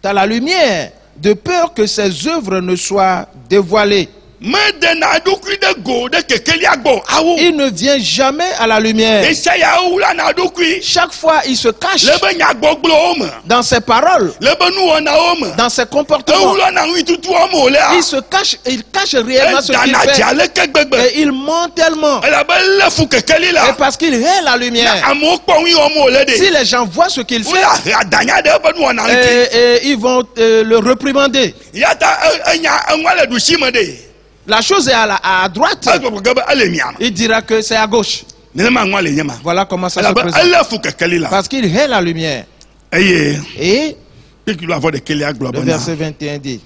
à la lumière de peur que ses œuvres ne soient dévoilées. Il ne vient jamais à la lumière. Chaque fois, il se cache dans ses paroles, dans ses comportements. Il se cache, il cache réellement ce qu'il fait. Et il ment tellement. Et parce qu'il est la lumière. Si les gens voient ce qu'il fait, et, et ils vont euh, le réprimander. La chose est à, la, à droite, il dira que c'est à gauche. Voilà comment ça se présente. Parce qu'il est la lumière. Et le verset vingt et un dit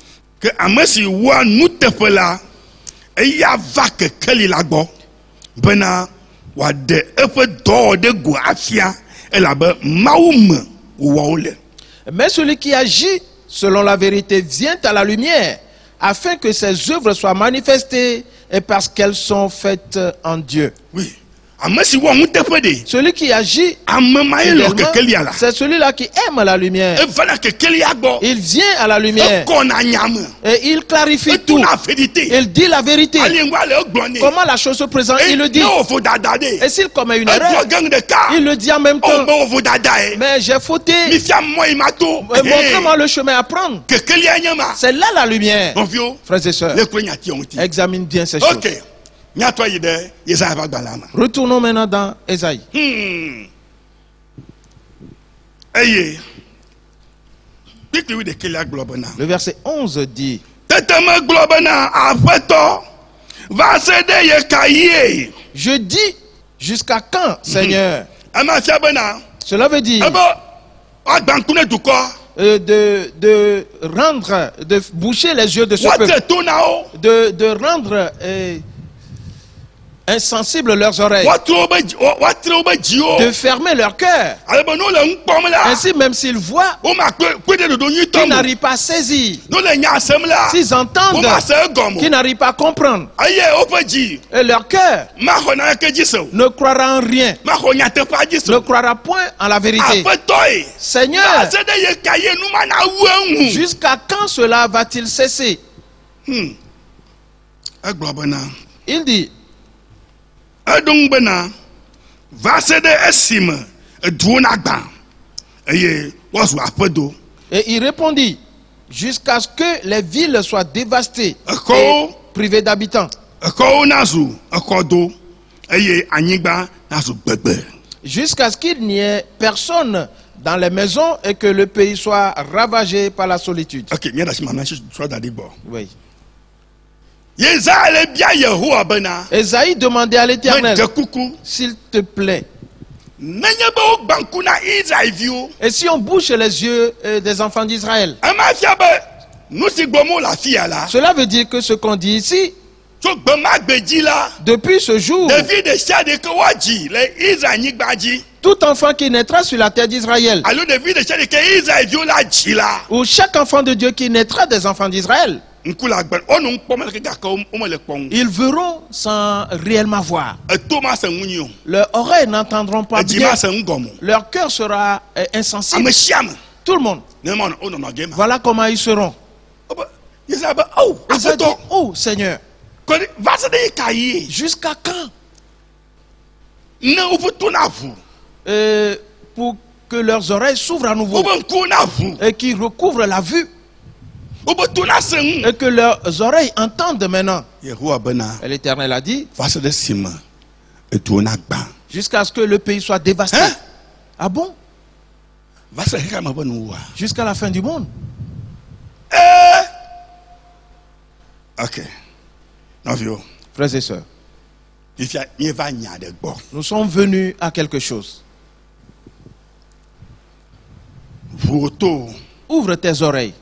mais celui qui agit selon la vérité vient à la lumière, afin que ses œuvres soient manifestées et parce qu'elles sont faites en Dieu. Oui. Celui qui agit, c'est celui-là qui aime la lumière. Il vient à la lumière et il clarifie tout. Il dit la vérité. Comment la chose se présente, il le dit. Et s'il commet une erreur, il le dit en même temps. Mais j'ai fauté. Montre-moi le chemin à prendre. C'est là la lumière. Frères et sœurs, examine bien ces choses. Retournons maintenant dans Ésaïe. Hmm. Le verset onze dit je dis jusqu'à quand, Seigneur? Mm-hmm. Cela veut dire Euh, de, de rendre, de boucher les yeux de ce peuple, de, de rendre euh, insensibles leurs oreilles, de fermer leur cœur. Ainsi, même s'ils voient, qu'ils n'arrivent pas à saisir, s'ils entendent, qu'ils n'arrivent pas à comprendre, et leur cœur ne croira en rien, ne croira point en la vérité. Seigneur, jusqu'à quand cela va-t-il cesser? hmm. Il dit, et il répondit, jusqu'à ce que les villes soient dévastées et privées d'habitants. Jusqu'à ce qu'il n'y ait personne dans les maisons et que le pays soit ravagé par la solitude. Ok, oui. Esaïe demandait à l'Éternel, s'il te plaît, et si on bouche les yeux des enfants d'Israël, cela veut dire que ce qu'on dit ici, depuis ce jour, tout enfant qui naîtra sur la terre d'Israël, ou chaque enfant de Dieu qui naîtra des enfants d'Israël, ils verront sans réellement voir. Leurs oreilles n'entendront pas bien. Leur cœur sera insensible. Tout le monde. Voilà comment ils seront. Ils ont dit, oh Seigneur, jusqu'à quand euh, pour que leurs oreilles s'ouvrent à nouveau et qu'ils recouvrent la vue, et que leurs oreilles entendent maintenant. Et l'Éternel a dit, jusqu'à ce que le pays soit dévasté. Hein? Ah bon? Jusqu'à la fin du monde. Eh? Ok. Frères et sœurs, nous sommes venus à quelque chose. Ouvre tes oreilles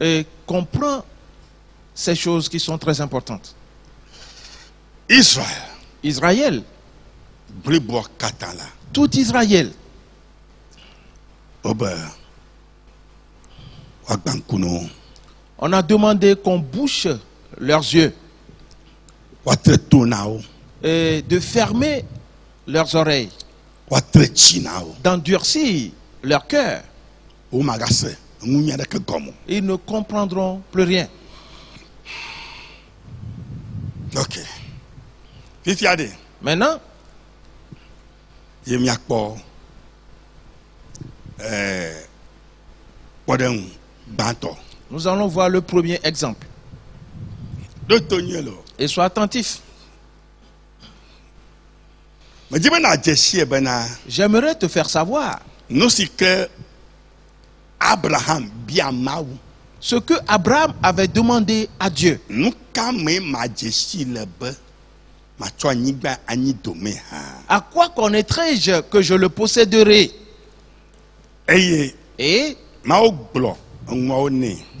et comprends ces choses qui sont très importantes. Israël, Israël, tout Israël, on a demandé qu'on bouche leurs yeux et de fermer leurs oreilles, d'endurcir leur cœur. Ils ne comprendront plus rien. Ok. Maintenant, nous allons voir le premier exemple. Et sois attentif. J'aimerais te faire savoir Abraham, ce que Abraham avait demandé à Dieu. À quoi connaîtrai-je que je le posséderai? Et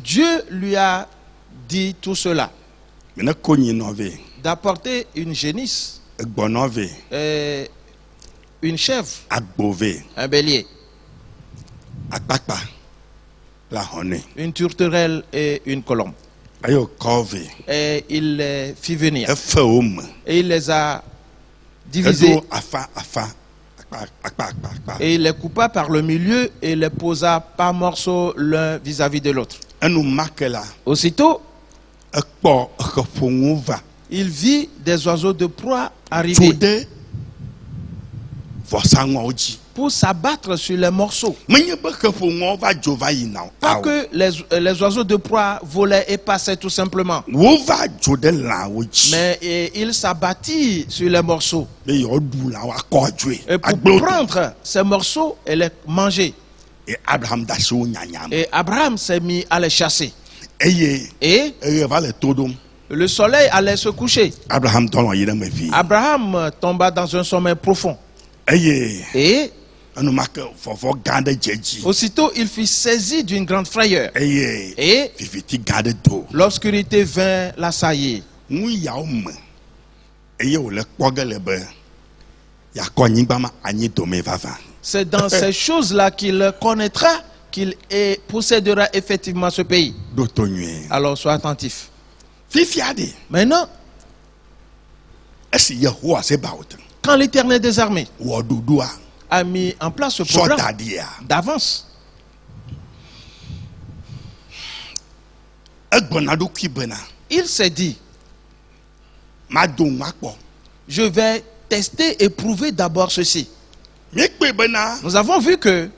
Dieu lui a dit tout cela, d'apporter une génisse, et une chèvre, un bélier, une tourterelle et une colombe. Et il les fit venir. Et il les a divisés. Et il les coupa par le milieu et les posa par morceaux l'un vis-à-vis de l'autre. Aussitôt, il vit des oiseaux de proie arriver pour s'abattre sur les morceaux. Pas que les, les oiseaux de proie volaient et passaient tout simplement, mais et, ils s'abattirent sur les morceaux, et pour prendre ces morceaux et les manger. Et Abraham, Abraham s'est mis à les chasser. Et, et le soleil allait se coucher. Abraham, Abraham tomba dans un sommeil profond. Et aussitôt il fut saisi d'une grande frayeur. Et l'obscurité vint l'assaillir. C'est dans ces choses-là qu'il connaîtra qu'il possédera effectivement ce pays. Alors sois attentif. Maintenant, quand l'Éternel des armées a mis en place ce programme d'avance, il s'est dit, je vais tester et prouver d'abord ceci. Nous avons vu que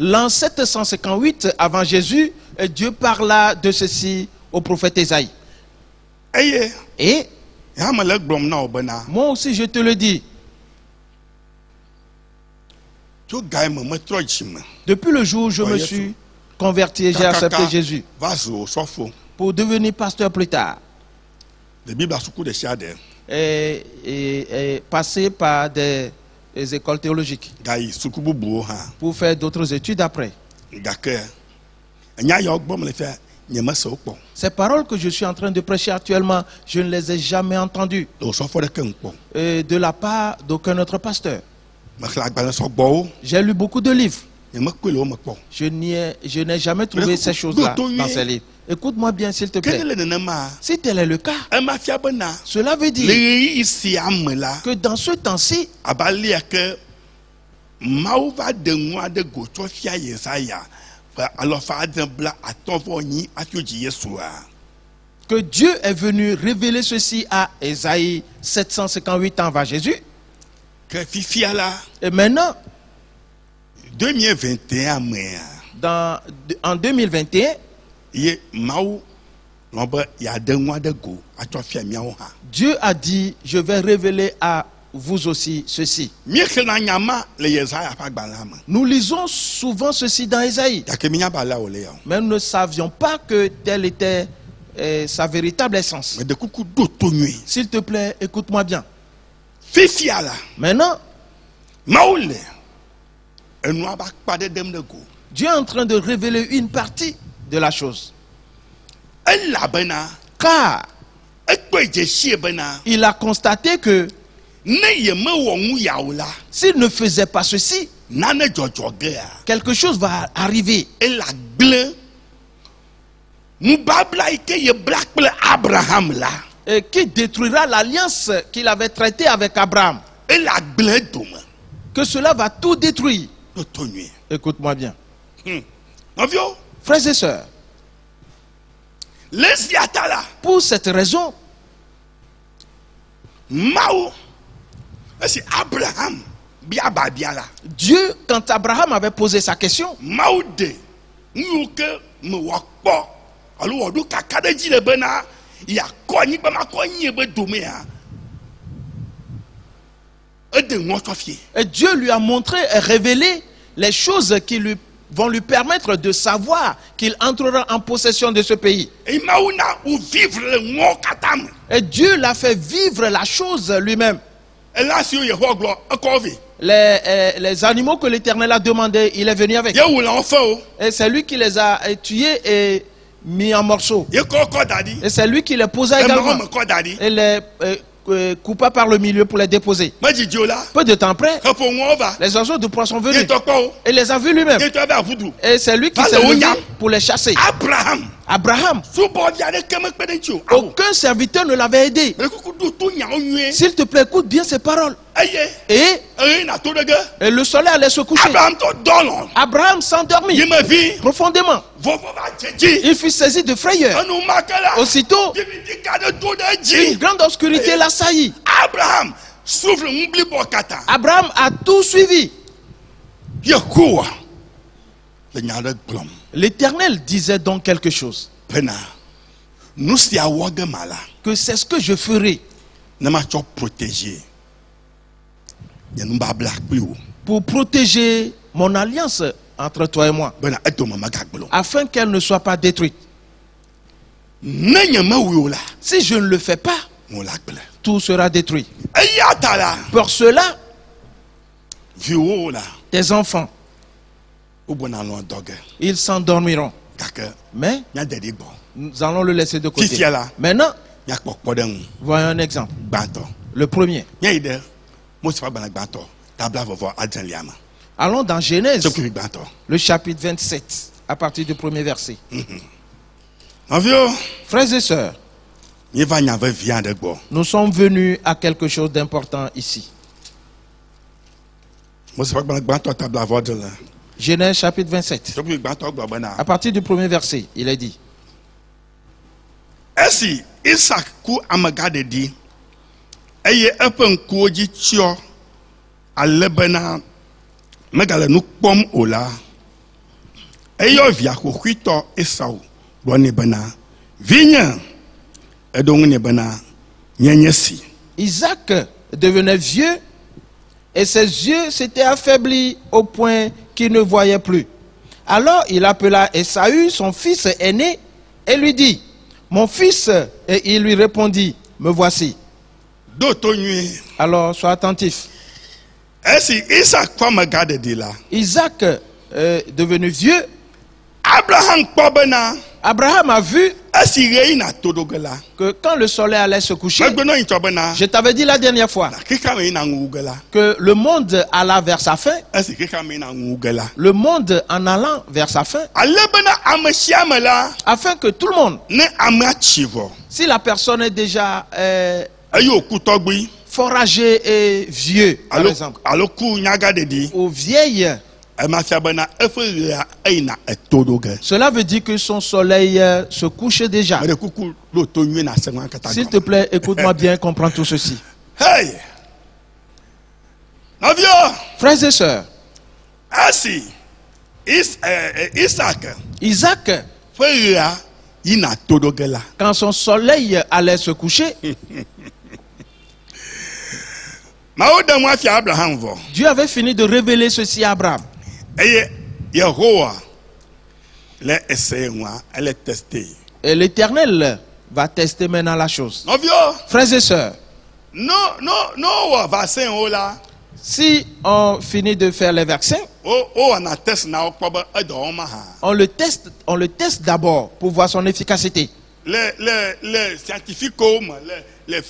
l'an sept cent cinquante-huit avant Jésus, Dieu parla de ceci au prophète Ésaïe. Et moi aussi je te le dis, depuis le jour où je me suis converti et j'ai accepté Jésus pour devenir pasteur plus tard, et, et, et passer par des, des écoles théologiques pour faire d'autres études après, ces paroles que je suis en train de prêcher actuellement, je ne les ai jamais entendues et de la part d'aucun autre pasteur. J'ai lu beaucoup de livres. Je n'ai jamais trouvé ces choses-là dans ces livres. Écoute-moi bien s'il te plaît. Si tel est le cas, cela veut dire que dans ce temps-ci, que Dieu est venu révéler ceci à Ésaïe sept cent cinquante-huit ans avant Jésus. Et maintenant, dans, en deux mille vingt et un, Dieu a dit, je vais révéler à vous aussi ceci. Nous lisons souvent ceci dans Ésaïe, mais nous ne savions pas que tel était eh, sa véritable essence. S'il te plaît, écoute-moi bien. Maintenant, Dieu est en train de révéler une partie de la chose. Car il a constaté que s'il ne faisait pas ceci, quelque chose va arriver. Et qui détruira l'alliance qu'il avait traitée avec Abraham. Que cela va tout détruire. Écoute-moi bien. Frères et sœurs, pour cette raison, Dieu, quand Abraham avait posé sa question, et Dieu lui a montré et révélé les choses qui lui, vont lui permettre de savoir qu'il entrera en possession de ce pays. Et Dieu l'a fait vivre la chose lui-même. Les, les animaux que l'Éternel a demandé, il est venu avec. Et c'est lui qui les a tués et mis en morceaux. Et c'est lui qui les posa également. Et les euh, euh, coupa par le milieu pour les déposer. Peu de temps après, les oiseaux de proie sont venus. Et les a vus lui-même. Et c'est lui qui s'est levé pour les chasser. Abraham. Abraham. Aucun serviteur ne l'avait aidé. S'il te plaît, écoute bien ces paroles. Et, et le soleil allait se coucher. Abraham s'endormit profondément. Il fut saisi de frayeur. Aussitôt, une grande obscurité l'assaillit. Abraham a tout suivi. L'Éternel disait donc quelque chose. Que c'est ce que je ferai pour protéger mon alliance entre toi et moi, afin qu'elle ne soit pas détruite. Si je ne le fais pas, tout sera détruit. Pour cela, tes enfants, Ils s'endormiront. Mais nous allons le laisser de côté. Maintenant, voyons un exemple. Le premier. Allons dans Genèse, le chapitre vingt-sept, à partir du premier verset. Mm-hmm. Frères et sœurs, nous sommes venus à quelque chose d'important ici. Genèse chapitre vingt-sept, à partir du premier verset, il est dit. Ainsi, Isaac cou amagade dit, ayez un peu un coup de tio à l'Ebana, Megalenou pom ola, ayez via Kuito et Sao, Bonebana, Vignan, et donc Nebana, Nyanyesi. Isaac devenait vieux et ses yeux s'étaient affaiblis au point qu'il ne voyait plus. Alors il appela Esaü, son fils aîné, et lui dit, mon fils, et il lui répondit, me voici. Alors, sois attentif. Isaac, Isaac euh, devenu vieux, Abraham a vu que quand le soleil allait se coucher, je t'avais dit la dernière fois que le monde alla vers sa fin. Le monde en allant vers sa fin, afin que tout le monde, si la personne est déjà euh, foragée et vieux, par exemple, ou vieille, cela veut dire que son soleil se couche déjà. S'il te plaît, écoute-moi bien, comprends tout ceci. Hey, frères et sœurs, Isaac, Isaac, quand son soleil allait se coucher, Dieu avait fini de révéler ceci à Abraham. Et l'Éternel va tester maintenant la chose. Frères et sœurs, si on finit de faire les vaccins, on le teste, on le teste d'abord pour voir son efficacité. Les, les, les scientifiques, les, les,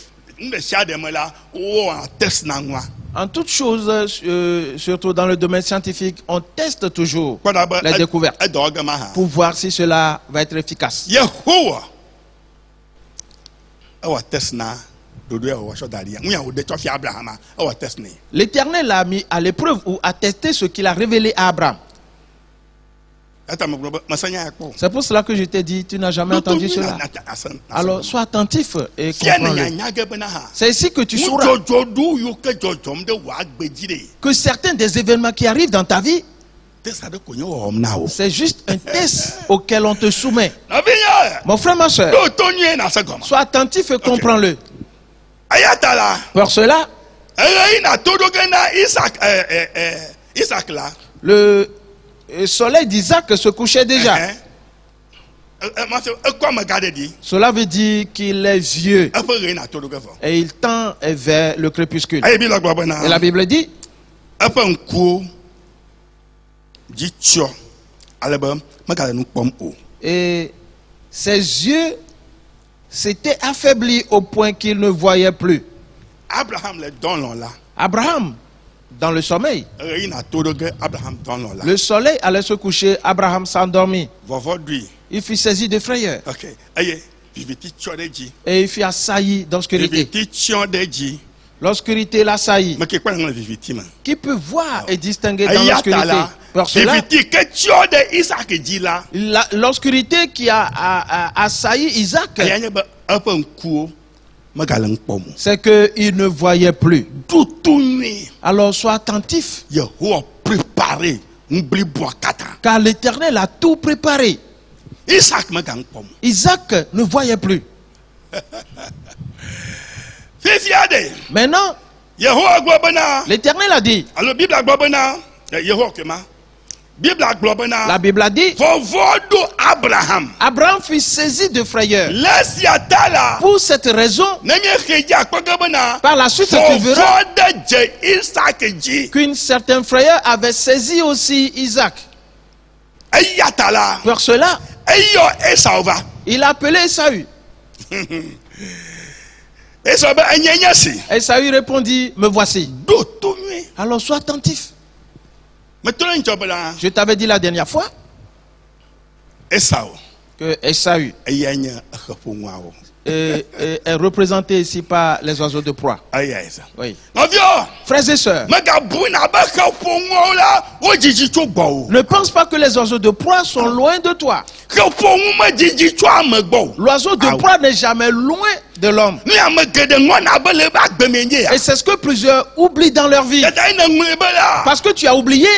en toute chose, euh, surtout dans le domaine scientifique, on teste toujours les découvertes pour voir si cela va être efficace. L'Éternel a mis à l'épreuve ou a testé ce qu'il a révélé à Abraham. C'est pour cela que je t'ai dit, tu n'as jamais entendu cela. Alors, sois attentif et comprends-le. C'est ici que tu sauras que certains des événements qui arrivent dans ta vie, c'est juste un test auquel on te soumet. Mon frère, ma soeur, sois attentif et comprends-le. Pour cela, le le soleil d'Isaac se couchait déjà. Uh-huh. Cela veut dire qu'il est vieux. Et il tend vers le crépuscule. Et la Bible dit, et ses yeux s'étaient affaiblis au point qu'il ne voyait plus. Abraham, dans le sommeil, le soleil allait se coucher, Abraham s'endormit. Il fut saisi de frayeur. Et il fut assailli d'obscurité. L'obscurité l'assaillit. Qui peut voir et distinguer dans l'obscurité? L'obscurité qui a, a, a assailli Isaac, c'est qu'il ne voyait plus. Alors sois attentif, car l'Éternel a tout préparé. Isaac ne voyait plus. Maintenant, l'Éternel a dit, la Bible a dit, Abraham, Abraham fut saisi de frayeur. Pour cette raison, par la suite tu verras qu'une certaine frayeur avait saisi aussi Isaac. Pour cela, il a appelé Esaü. Esaü répondit, me voici. Alors sois attentif. Je t'avais dit la dernière fois que Esaü est, est, est représenté ici par les oiseaux de proie. Oui. Frères et sœurs, ne pense pas que les oiseaux de proie sont loin de toi. L'oiseau de proie n'est jamais loin de l'homme. Et c'est ce que plusieurs oublient dans leur vie. Parce que tu as oublié,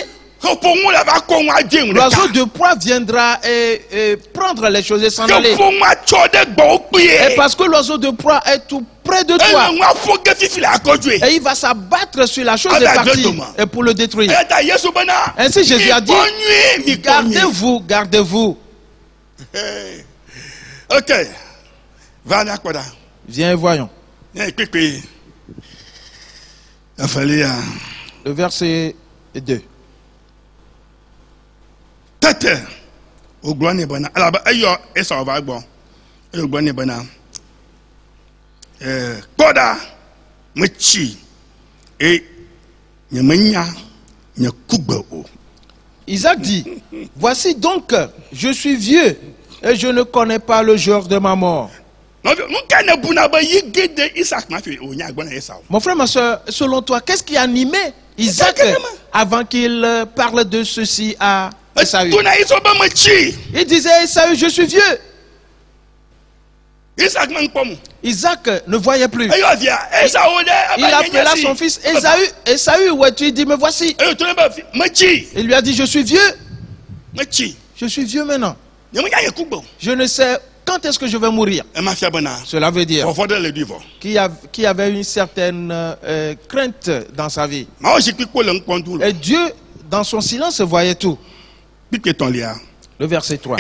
l'oiseau de proie viendra et, et prendre les choses et s'en aller. Et parce que l'oiseau de proie est tout près de toi, et il va s'abattre sur la chose et partir et pour le détruire. Ainsi Jésus a dit, gardez-vous, gardez-vous. Ok. Viens et voyons. Le verset deux. Isaac dit, voici donc, je suis vieux et je ne connais pas le jour de ma mort. Mon frère, ma soeur, selon toi, qu'est-ce qui a animé Isaac avant qu'il parle de ceci à Esaü? Il disait, Esaü, je suis vieux. Isaac ne voyait plus. Il, il appela son fils Esaü. Esaü, où es-tu? Il dit, me voici. Il lui a dit, je suis vieux. Je suis vieux maintenant. Je ne sais quand est-ce que je vais mourir. Cela veut dire qu'il y avait une certaine euh, crainte dans sa vie. Et Dieu, dans son silence, voyait tout. Le verset trois.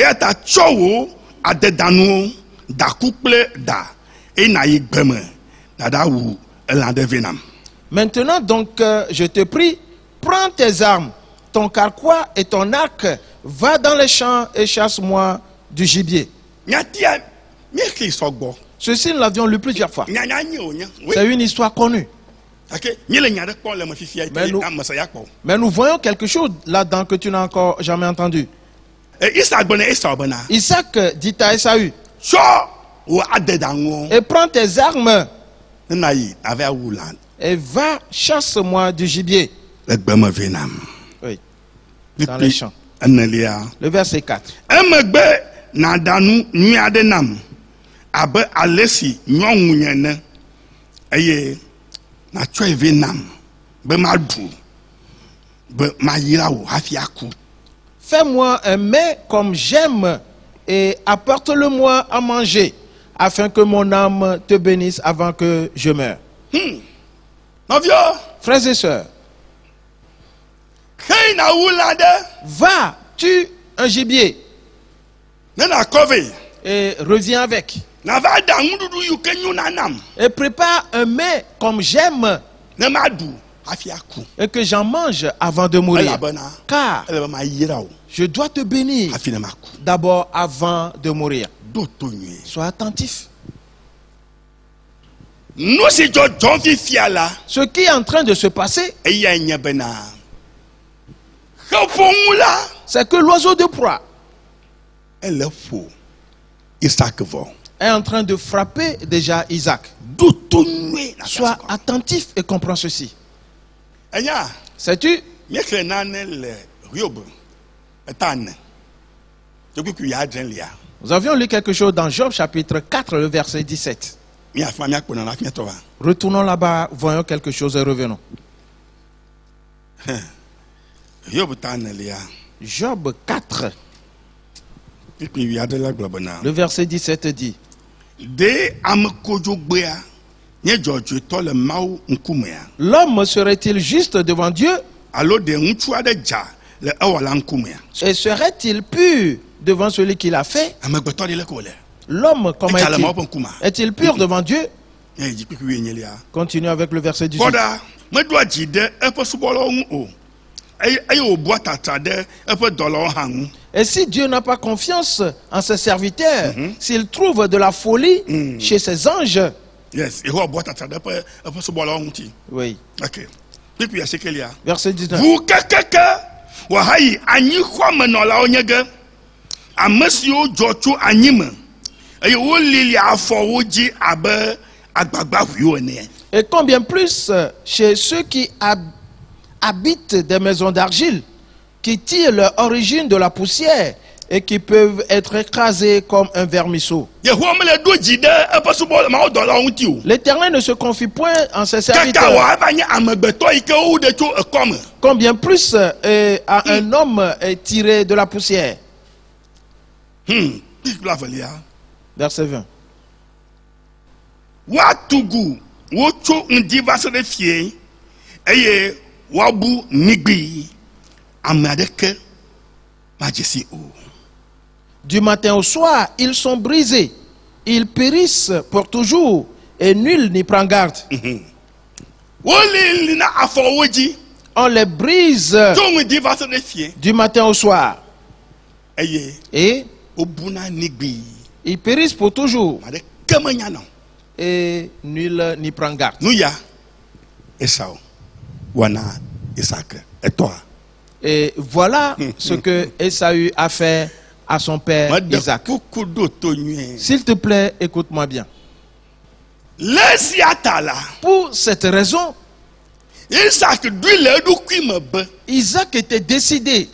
Maintenant donc, euh, je te prie, prends tes armes, ton carquois et ton arc, va dans les champs et chasse-moi du gibier. Ceci, nous l'avions lu plusieurs fois. C'est une histoire connue. Mais nous, mais nous voyons quelque chose là-dedans que tu n'as encore jamais entendu. Isaac dit à Esaü, et prends tes armes et va chasse-moi du gibier. Oui. Dans les champs. Le verset quatre. Fais-moi un mets comme j'aime et apporte-le-moi à manger afin que mon âme te bénisse avant que je meure. Hmm. Frères et sœurs, va, tue un gibier et reviens avec. Et prépare un mets comme j'aime et que j'en mange avant de mourir, car je dois te bénir d'abord avant de mourir. Sois attentif. Ce qui est en train de se passer, c'est que l'oiseau de proie est en train de frapper déjà Isaac. Sois attentif et comprends ceci. Sais-tu? Nous avions lu quelque chose dans Job chapitre quatre, le verset dix-sept. Retournons là-bas, voyons quelque chose et revenons. Job quatre. Le verset dix-sept dit, l'homme serait-il juste devant Dieu? Et serait-il pur devant celui qui l'a fait? L'homme, comment est-il? Est-il pur devant Dieu? Continue avec le verset dix-huit. Et si Dieu n'a pas confiance en ses serviteurs, mm-hmm. s'il trouve de la folie mm. chez ses anges, yes. oui. Okay. Verset dix-neuf. Et combien plus chez ceux qui habitent des maisons d'argile, qui tirent leur origine de la poussière et qui peuvent être écrasés comme un vermisseau. L'Éternel ne se confie point en ses serviteurs. Combien plus euh, à un homme est tiré de la poussière. Hmm. Verset vingt. Du matin au soir, ils sont brisés, ils périssent pour toujours, et nul n'y prend garde. Mm-hmm. On les brise du matin au soir, et ils périssent pour toujours, et nul n'y prend garde. Et voilà ce que Esaü a fait à son père Isaac. S'il te plaît, écoute-moi bien. Pour cette raison, Isaac était décidé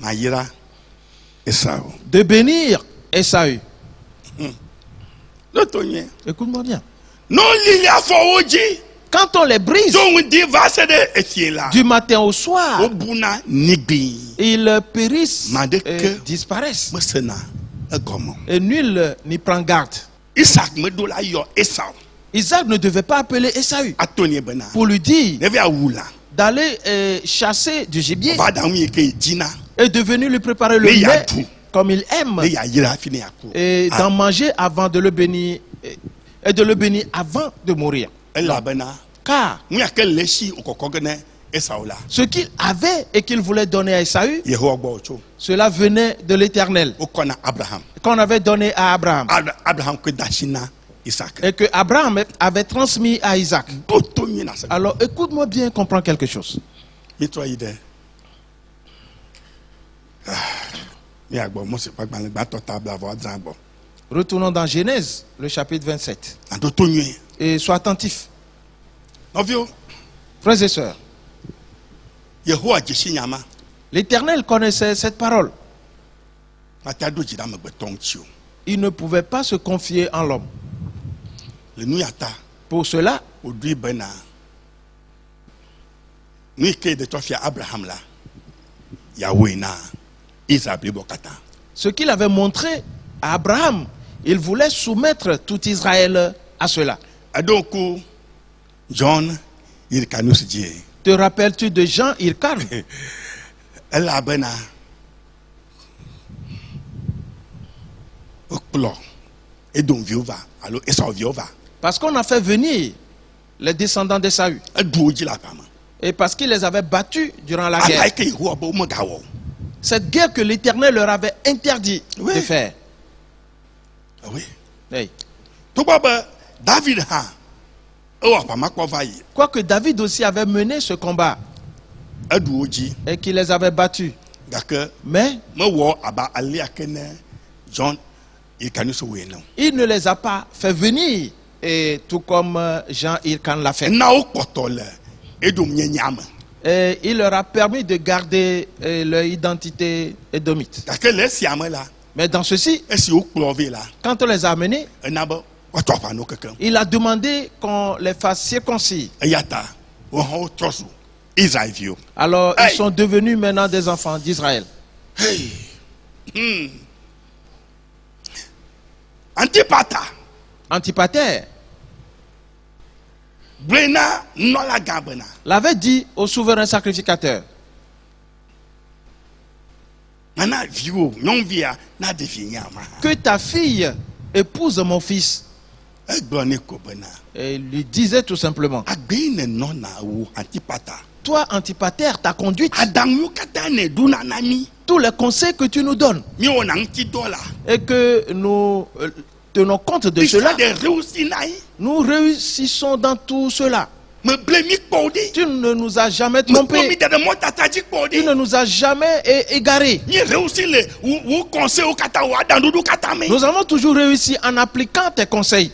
de bénir Esaü. Écoute-moi bien. Quand on les brise du matin au soir, ils périssent et disparaissent. Et nul n'y prend garde. Isaac ne devait pas appeler Esaü pour lui dire d'aller chasser du gibier et de venir lui préparer le lait comme il aime et d'en manger avant de le bénir et de le bénir avant de mourir. Non. Car ce qu'il avait et qu'il voulait donner à Esaü, cela venait de l'Éternel qu'on avait donné à Abraham et que Abraham avait transmis à Isaac. Alors écoute-moi bien, comprends quelque chose. Retournons dans Genèse, le chapitre vingt-sept. Et sois attentif. Frères et sœurs, l'Éternel connaissait cette parole. Il ne pouvait pas se confier en l'homme. Pour cela, ce qu'il avait montré à Abraham, il voulait soumettre tout Israël à cela. John te rappelles-tu de Jean Irkan? Parce qu'on a fait venir les descendants d'Esaü et parce qu'il les avait battus durant la guerre, cette guerre que l'Éternel leur avait interdit oui. de faire. Oui. Hey. David, quoique David aussi avait mené ce combat et qu'il les avait battus, mais il ne les a pas fait venir, et tout comme Jean Irkan l'a fait. Et il leur a permis de garder leur identité édomite. Mais dans ceci, quand on les a amenés, il a demandé qu'on les fasse circoncis. Alors ils hey. sont devenus maintenant des enfants d'Israël. Hey. Hmm. Antipata. Antipater l'avait dit au souverain sacrificateur. Que ta fille épouse mon fils. Et il lui disait tout simplement toi, Antipater, ta conduite, tous les conseils que tu nous donnes, et que nous tenons compte de cela, nous réussissons dans tout cela. Tu ne nous as jamais trompés. Tu ne nous as jamais égarés. Nous avons toujours réussi en appliquant tes conseils.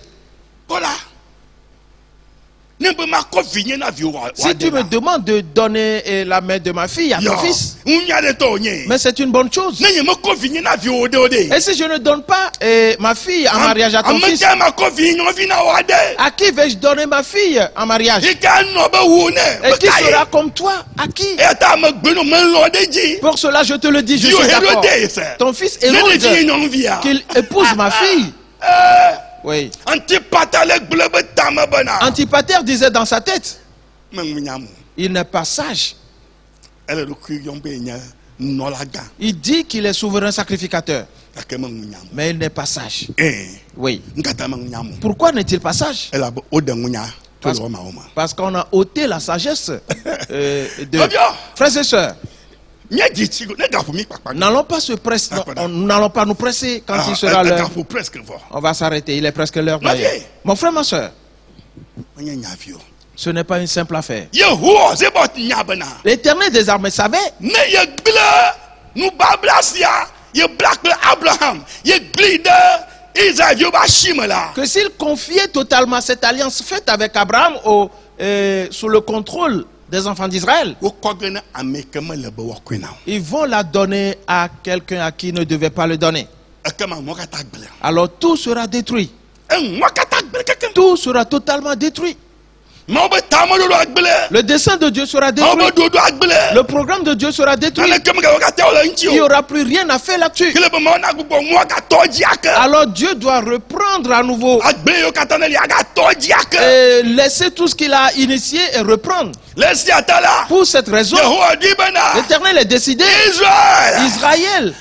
Si tu me demandes de donner la main de ma fille à ton fils, mais c'est une bonne chose. Et si je ne donne pas eh, ma fille en mariage à ton fils, à qui vais-je donner ma fille en mariage? Et qui sera comme toi? À qui? Pour cela, je te le dis, je suis d'accord. Ton fils Hérode, qu'il épouse ma fille. Oui. Antipater disait dans sa tête, il n'est pas sage. Il dit qu'il est souverain sacrificateur, mais il n'est pas sage. Oui. Pourquoi n'est-il pas sage? Parce, parce qu'on a ôté la sagesse euh, de frères et sœurs. N'allons pas se presser, n'allons pas nous presser quand ah, il sera l'heure. On va s'arrêter, il est presque l'heure. Mon frère, ma soeur, ce n'est pas une simple affaire. L'Éternel des armées savait que s'il confiait totalement cette alliance faite avec Abraham au, euh, sous le contrôle des enfants d'Israël, ils vont la donner à quelqu'un à qui ils ne devaient pas le donner. Alors tout sera détruit. Tout sera totalement détruit. Le dessein de Dieu sera détruit. Le programme de Dieu sera détruit. Il n'y aura plus rien à faire là-dessus. Alors Dieu doit reprendre à nouveau et laisser tout ce qu'il a initié et reprendre. Pour cette raison, l'Éternel est décidé. Israël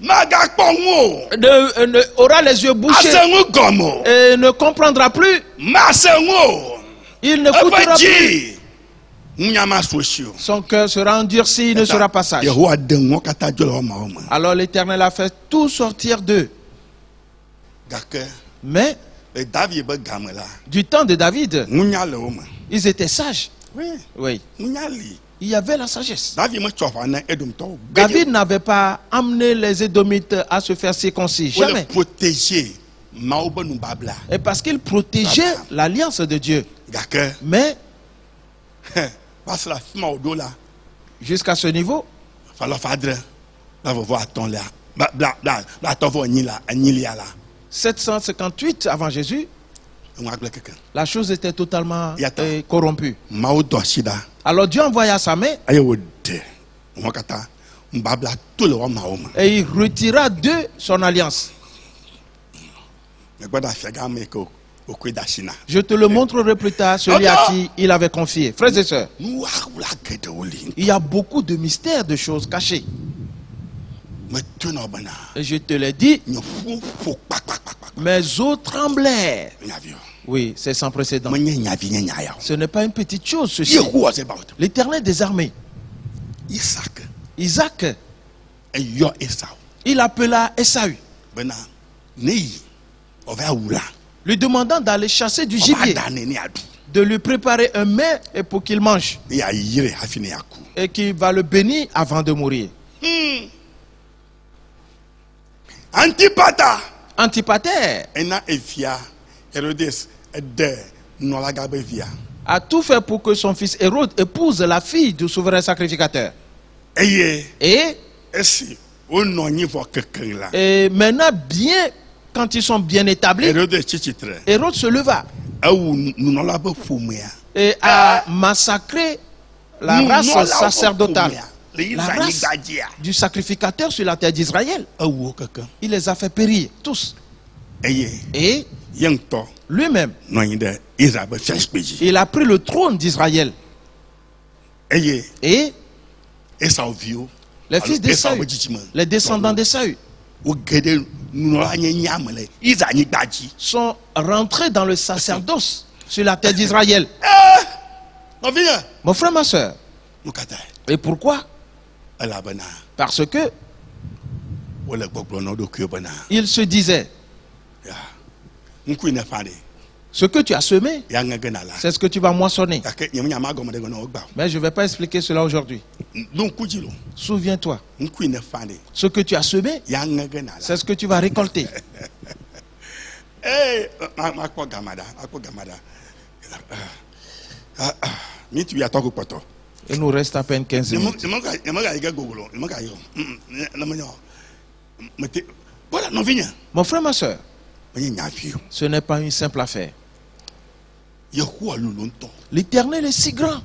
ne, ne, aura les yeux bouchés et ne comprendra plus. Il ne coûtera plus. Son cœur sera endurci, il ne sera pas sage. Alors l'Éternel a fait tout sortir d'eux. Mais du temps de David, ils étaient sages. Oui. Il y avait la sagesse. David n'avait pas amené les Édomites à se faire circoncis. Jamais. Et parce qu'il protégeait l'alliance de Dieu. Mais jusqu'à ce niveau, sept cent cinquante-huit avant Jésus, la chose était totalement euh, corrompue. Alors Dieu envoya sa main et il retira d'eux son alliance. Je te le montrerai plus tard, celui à qui il avait confié. Frères et sœurs, il y a beaucoup de mystères, de choses cachées. Et je te l'ai dit, mes os tremblèrent. Oui, c'est sans précédent. Ce n'est pas une petite chose, ceci. L'Éternel des armées, Isaac, il appela Esaü, lui demandant d'aller chasser du gibier, de lui préparer un mets pour qu'il mange, et qu'il va le bénir avant de mourir. Hmm. Antipater, Antipater a tout fait pour que son fils Hérode épouse la fille du souverain sacrificateur. Et, et, et maintenant bien, quand ils sont bien établis, Hérode se leva et a massacré la race sacerdotale, la race du sacrificateur sur la terre d'Israël. Il les a fait périr tous. Et lui-même, il a pris le trône d'Israël. Et les fils d'Ésaü, les descendants d'Ésaü, sont rentrés dans le sacerdoce sur la terre d'Israël. Mon frère, ma soeur, Et pourquoi? Parce que il se disait, ce que tu as semé, c'est ce que tu vas moissonner. Mais je ne vais pas expliquer cela aujourd'hui. Souviens-toi, ce que tu as semé, c'est ce que tu vas récolter. Il nous reste à peine quinze minutes. Mon frère, ma soeur, ce n'est pas une simple affaire. L'Éternel est si grand.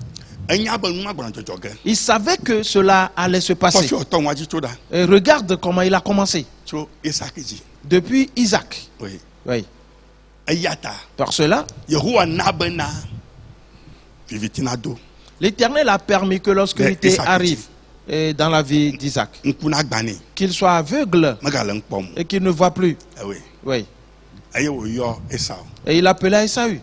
Il savait que cela allait se passer. Et regarde comment il a commencé. Depuis Isaac. Oui. Oui. Par cela, l'Éternel a permis que l'obscurité arrive et dans la vie d'Isaac, qu'il soit aveugle et qu'il ne voit plus. Oui. Et il appela Esaü.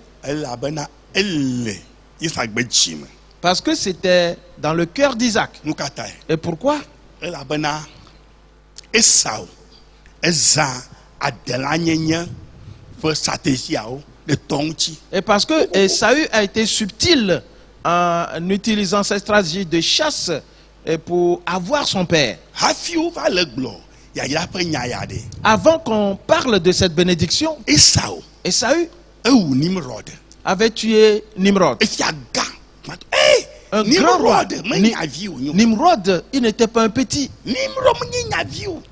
Parce que c'était dans le cœur d'Isaac. Et pourquoi? Et parce que Esaü a été subtil en utilisant cette stratégie de chasse pour avoir son père. Avant qu'on parle de cette bénédiction, Esaü avait tué Nimrod. Un grand roi. Nimrod, il n'était pas un petit.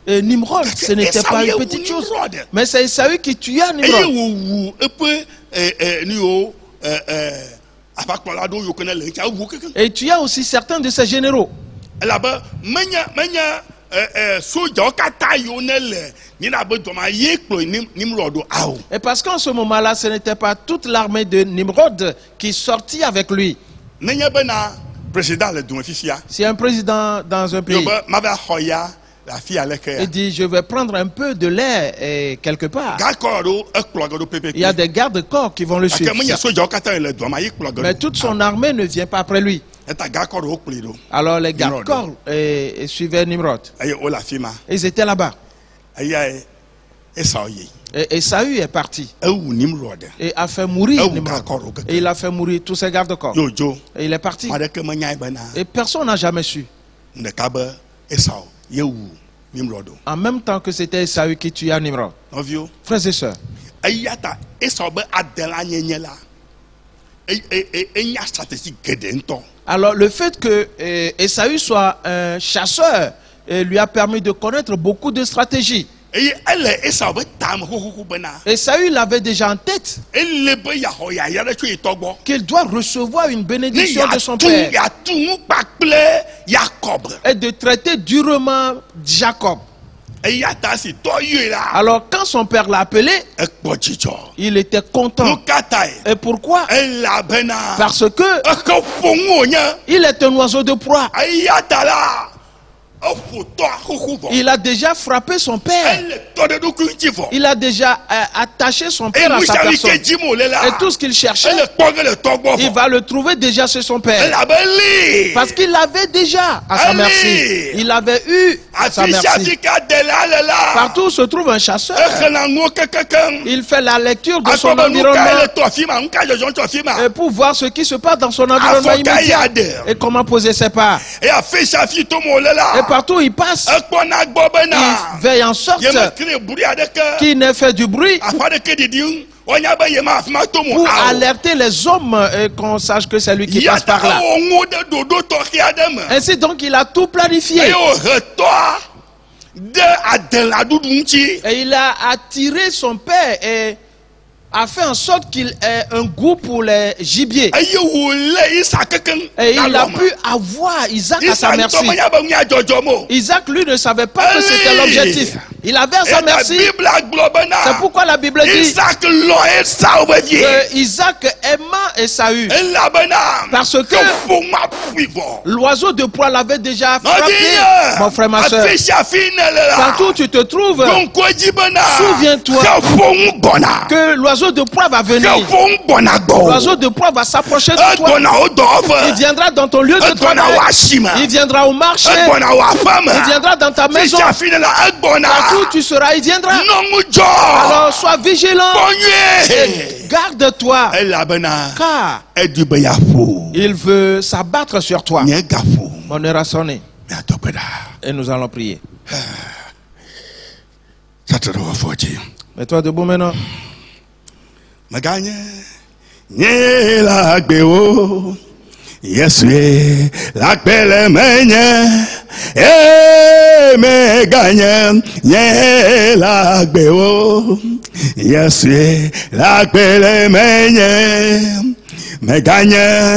Et Nimrod, ce n'était pas une petite chose. Mais c'est Esaü qui tua Nimrod. Et tu as aussi certains de ces généraux. Et parce qu'en ce moment-là, ce n'était pas toute l'armée de Nimrod qui sortit avec lui. Si un président dans un pays, il dit, je vais prendre un peu de l'air et quelque part. Il y a des gardes-corps qui vont le suivre. Mais toute son armée ne vient pas après lui. Alors les gardes-corps suivaient Nimrod. Ils étaient là-bas. Et Esaü est parti. Et a fait mourir Nimrod. Et il a fait mourir tous ses gardes-corps. Et il est parti. Et personne n'a jamais su. En même temps que c'était Esaü qui tua Nimrod. Frères et sœurs, alors le fait que Esaü soit un chasseur lui a permis de connaître beaucoup de stratégies. Esaü l'avait déjà en tête qu'il doit recevoir une bénédiction de son père et de traiter durement Jacob. Alors quand son père l'a appelé, il était content. Et pourquoi? Parce que il est un oiseau de proie. Il a déjà frappé son père. Il a déjà attaché son père à sa personne. Et tout ce qu'il cherchait, il va le trouver déjà chez son père. Parce qu'il l'avait déjà à sa merci. Il l'avait eu à sa merci. Partout où se trouve un chasseur, il fait la lecture de son environnement et pour voir ce qui se passe dans son environnement immédiat et comment poser ses pas. Et partout où il passe, il veille en sorte qu'il n'ait fait du bruit pour alerter les hommes et qu'on sache que c'est lui qui passe par là. Ainsi donc il a tout planifié. Et il a attiré son père et a fait en sorte qu'il ait un goût pour les gibiers. Et il a pu avoir Isaac à sa merci. Isaac, lui, ne savait pas que c'était l'objectif. Il avait à sa merci. C'est pourquoi la Bible dit que Isaac aima Esaü. Parce que l'oiseau de proie l'avait déjà frappé. Mon frère, ma soeur, partout où tu te trouves, souviens-toi que l'oiseau l'oiseau de proie va venir. L'oiseau de proie va s'approcher de toi. Il viendra dans ton lieu de travail. Il viendra au marché. Il viendra dans ta maison. Partout tu seras, il viendra. Alors sois vigilant et garde-toi, car il veut s'abattre sur toi. Mon heure a sonné et nous allons prier. Mets-toi debout maintenant. Me gagne, nye la gbewo. Yesu ye la pele menye. Eh, me gagne, nye la gbewo. Yesu ye la pele menye. La bé,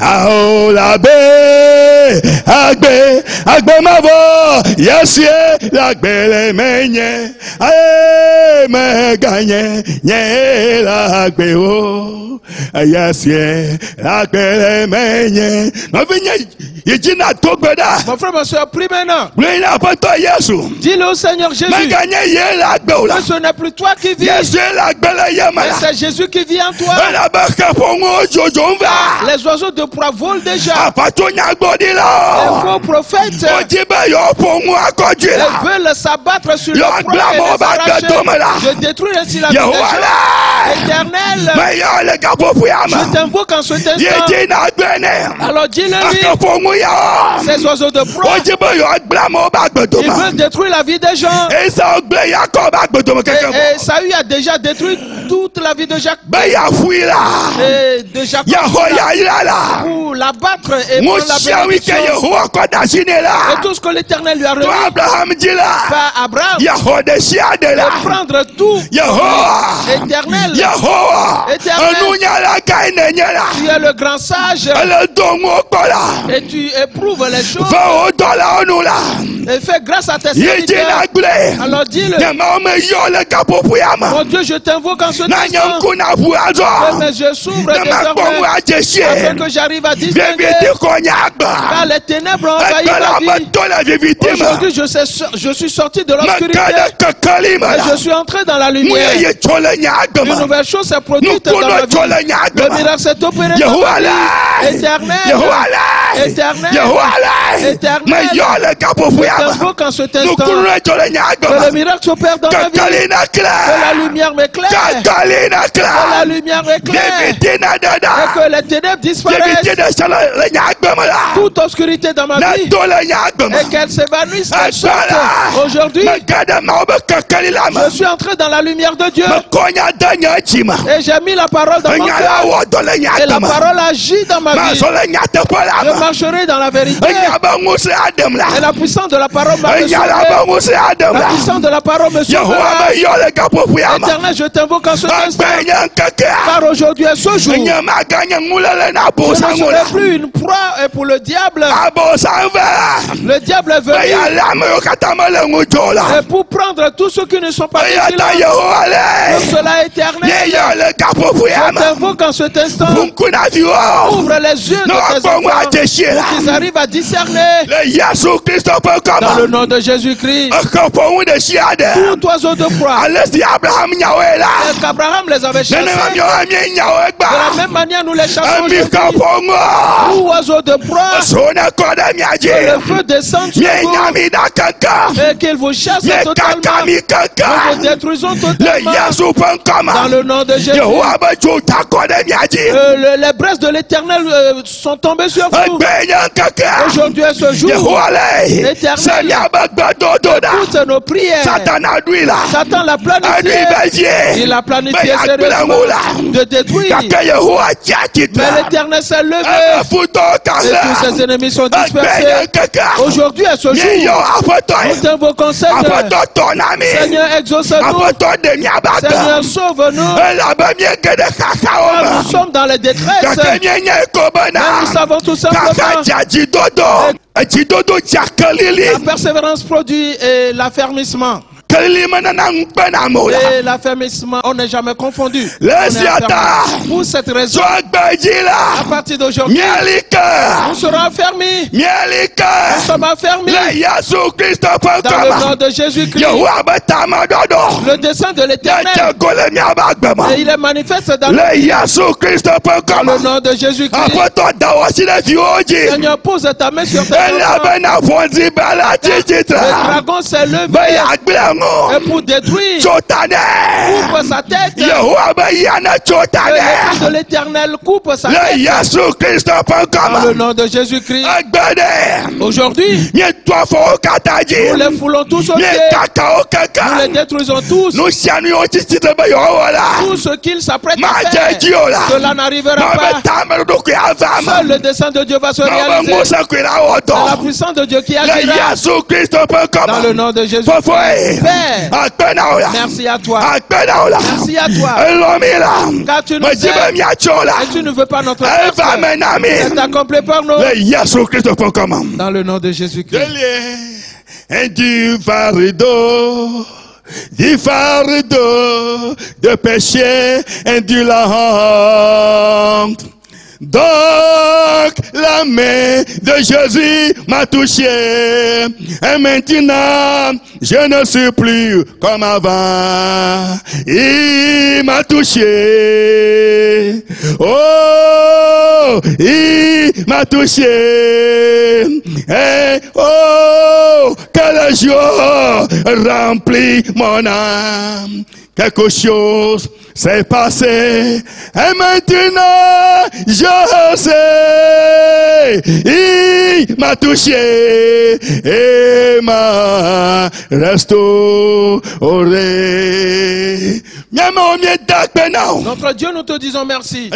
oh, la bé, la bé, la bé, ma voix, yes, yeah, la belle manière, eh, mais gagne, yeah, la bé, oh, yes, yeah. La belle manière. Mon frère, ma soeur, prie maintenant. Dis-le au Seigneur Jésus. Mais ce n'est plus toi qui vis, mais c'est Jésus qui vit en toi. Les oiseaux de proie volent déjà. Les faux prophètes, ils veulent s'abattre sur le prophète. Je détruis le syllabus des gens. Éternel, je t'invoque en ce instant. Alors dis-le lui. Ces oiseaux de proie, ils veulent détruire la vie des gens. Et, et Saül a déjà détruit toute la vie de Jacques. Et de Jacques pour l'abattre et pour la bénédiction. Et tout ce que l'Éternel lui a remis par Abraham, de prendre tout. Éternel, Éternel, tu es le grand sage. Et tu éprouves les choses. Et fais grâce à tes serviteurs. Alors dis-le. Mon Dieu, je t'invoque en ce temps. Mais je s'ouvre désormais, afin que j'arrive à distinguer par les ténèbres envahies ma vie. Aujourd'hui, je, je suis sorti de l'obscurité et je suis entré dans la lumière. Une nouvelle chose s'est produite dans la vie. Le miracle s'est opéré dans la vie. Éternel, Éternel, Éternel, je t'invoque en cet instant que le miracle s'opère dans ma vie, que la lumière m'éclaire, que la lumière m'éclaire, et que les ténèbres disparaissent, toute obscurité dans ma vie, et qu'elle s'évanouisse. Aujourd'hui, je suis entré dans la lumière de Dieu, et j'ai mis la parole dans mon cœur, et la parole agit dans ma vie. Je marcherai dans la vérité. Et la puissance de la parole me sauvera. La puissance de la parole me sauvera. Éternel, je t'invoque en ce instant. Car aujourd'hui et ce jour, je ne serai plus une proie pour le diable. Le diable est venu. Et pour prendre tous ceux qui ne sont pas là. Pour cela, Éternel, je t'invoque en cet instant. Ouvre les yeux de tes enfants, pour qu'ils arrivent à discerner dans le nom de Jésus-Christ tout oiseau de proie tel qu'Abraham les avait chassés. De la même manière nous les chassons aujourd'hui. Tout oiseau de proie, que le feu descende sur vous et qu'il vous chasse totalement. Nous vous détruisons totalement dans le nom de Jésus. Euh, le, les braises de l'Éternel euh, sont tombées sur vous. Aujourd'hui à ce jour, l'Éternel écoute nos prières. Satan l'a planifié. Il a planifié sérieusement de détruire. Mais l'Éternel s'est levé et tous ses ennemis sont dispersés. Aujourd'hui à ce jour, nous t'invoquons Seigneur. Seigneur, exauce-nous. Seigneur, sauve-nous. Nous sommes dans les détresses. Nous savons tout simplement. La persévérance produit l'affermissement. Et l'affermissement, on n'est jamais confondu. Pour cette raison, à partir d'aujourd'hui, on sera affermis. Nous sommes affermis dans le nom de Jésus-Christ. Le dessein de l'Éternel, et il est manifeste dans le nom de Jésus-Christ. Seigneur, pose ta main sur tes enfants. Le dragon s'est levé et pour détruire, coupe sa tête. Le de l'Éternel coupe sa tête. Dans le nom de Jésus-Christ. Aujourd'hui, nous les foulons tous au pied. Nous les détruisons tous. Tout ce qu'ils s'apprêtent à faire, cela n'arrivera pas. Seul le dessein de Dieu va se réaliser. C'est la puissance de Dieu qui agira. Dans le nom de Jésus-Christ. Père, merci à toi. Merci à toi. Car tu nous aimes et tu ne veux pas notre personne. C'est accompli par nous. Dans le nom de Jésus-Christ. Du fardeau, du fardeau de péché indolent. Donc la main de Jésus m'a touché et maintenant je ne suis plus comme avant. Il m'a touché, oh, il m'a touché, et oh, que le jour remplit mon âme. Quelque chose s'est passé et maintenant je sais, il m'a touché et m'a restauré. Notre Dieu, nous te disons merci.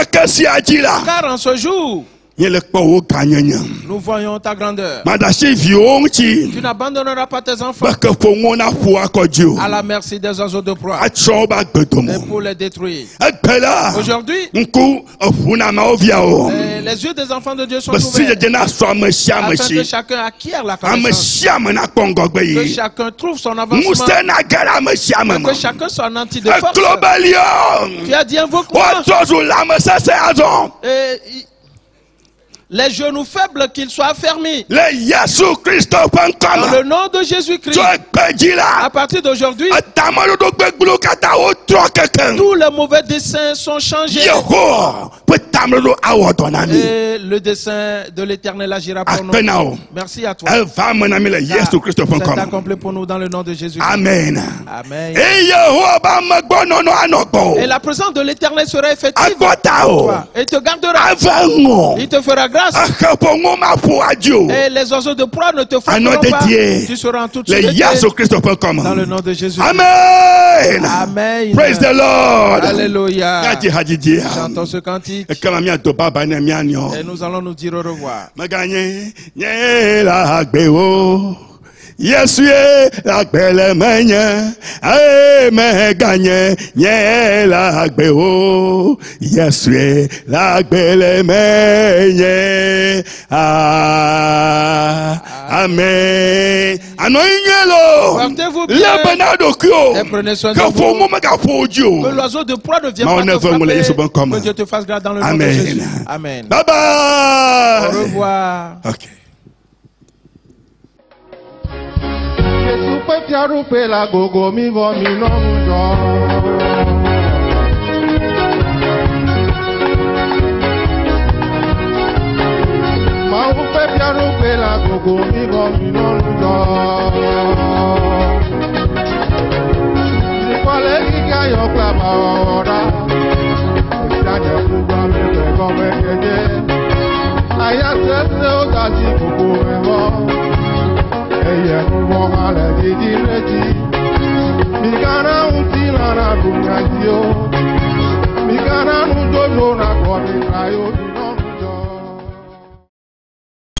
Car en ce jour, nous voyons ta grandeur. Tu n'abandonneras pas tes enfants à la merci des oiseaux de proie et pour les détruire. Aujourd'hui, les yeux des enfants de Dieu sont ouverts afin que chacun acquiert la connaissance, que chacun trouve son avancement, que chacun son antidote. Tu as dit invoque-moi. Les genoux faibles qu'ils soient affermis. Dans le nom de Jésus-Christ. À partir d'aujourd'hui, tous les mauvais desseins sont changés. Et le dessein de l'Éternel agira pour nous. Merci à toi. C'est accompli pour nous dans le nom de Jésus-Christ. Amen. Amen. Et la présence de l'Éternel sera effective pour toi. Et te gardera. Il te fera grâce. Et les oiseaux de proie ne te frapperont pas. Tu seras en toute sécurité. Dans le nom de Jésus. Amen. Amen. Praise the Lord. Alléluia. Chantons ce cantique. Et nous allons nous dire au revoir. Yesu ye lagbele menye, ae me ganye nye lagbe o. Yesu ye lagbele menye, ah, amen. Anoignez-le. Portez-vous bien. Et prenez soin de vous. Que l'oiseau de proie ne vienne pas te frapper. Que Dieu te fasse grâce dans le nom de Jésus. Amen. Bye bye. Au revoir. Ok. Pète à rouper la gogo mi va mi non mouton. Ma ou pète à rouper la gogo mi va mi non mouton. C'est pas les gars qui ont clamé. Mikana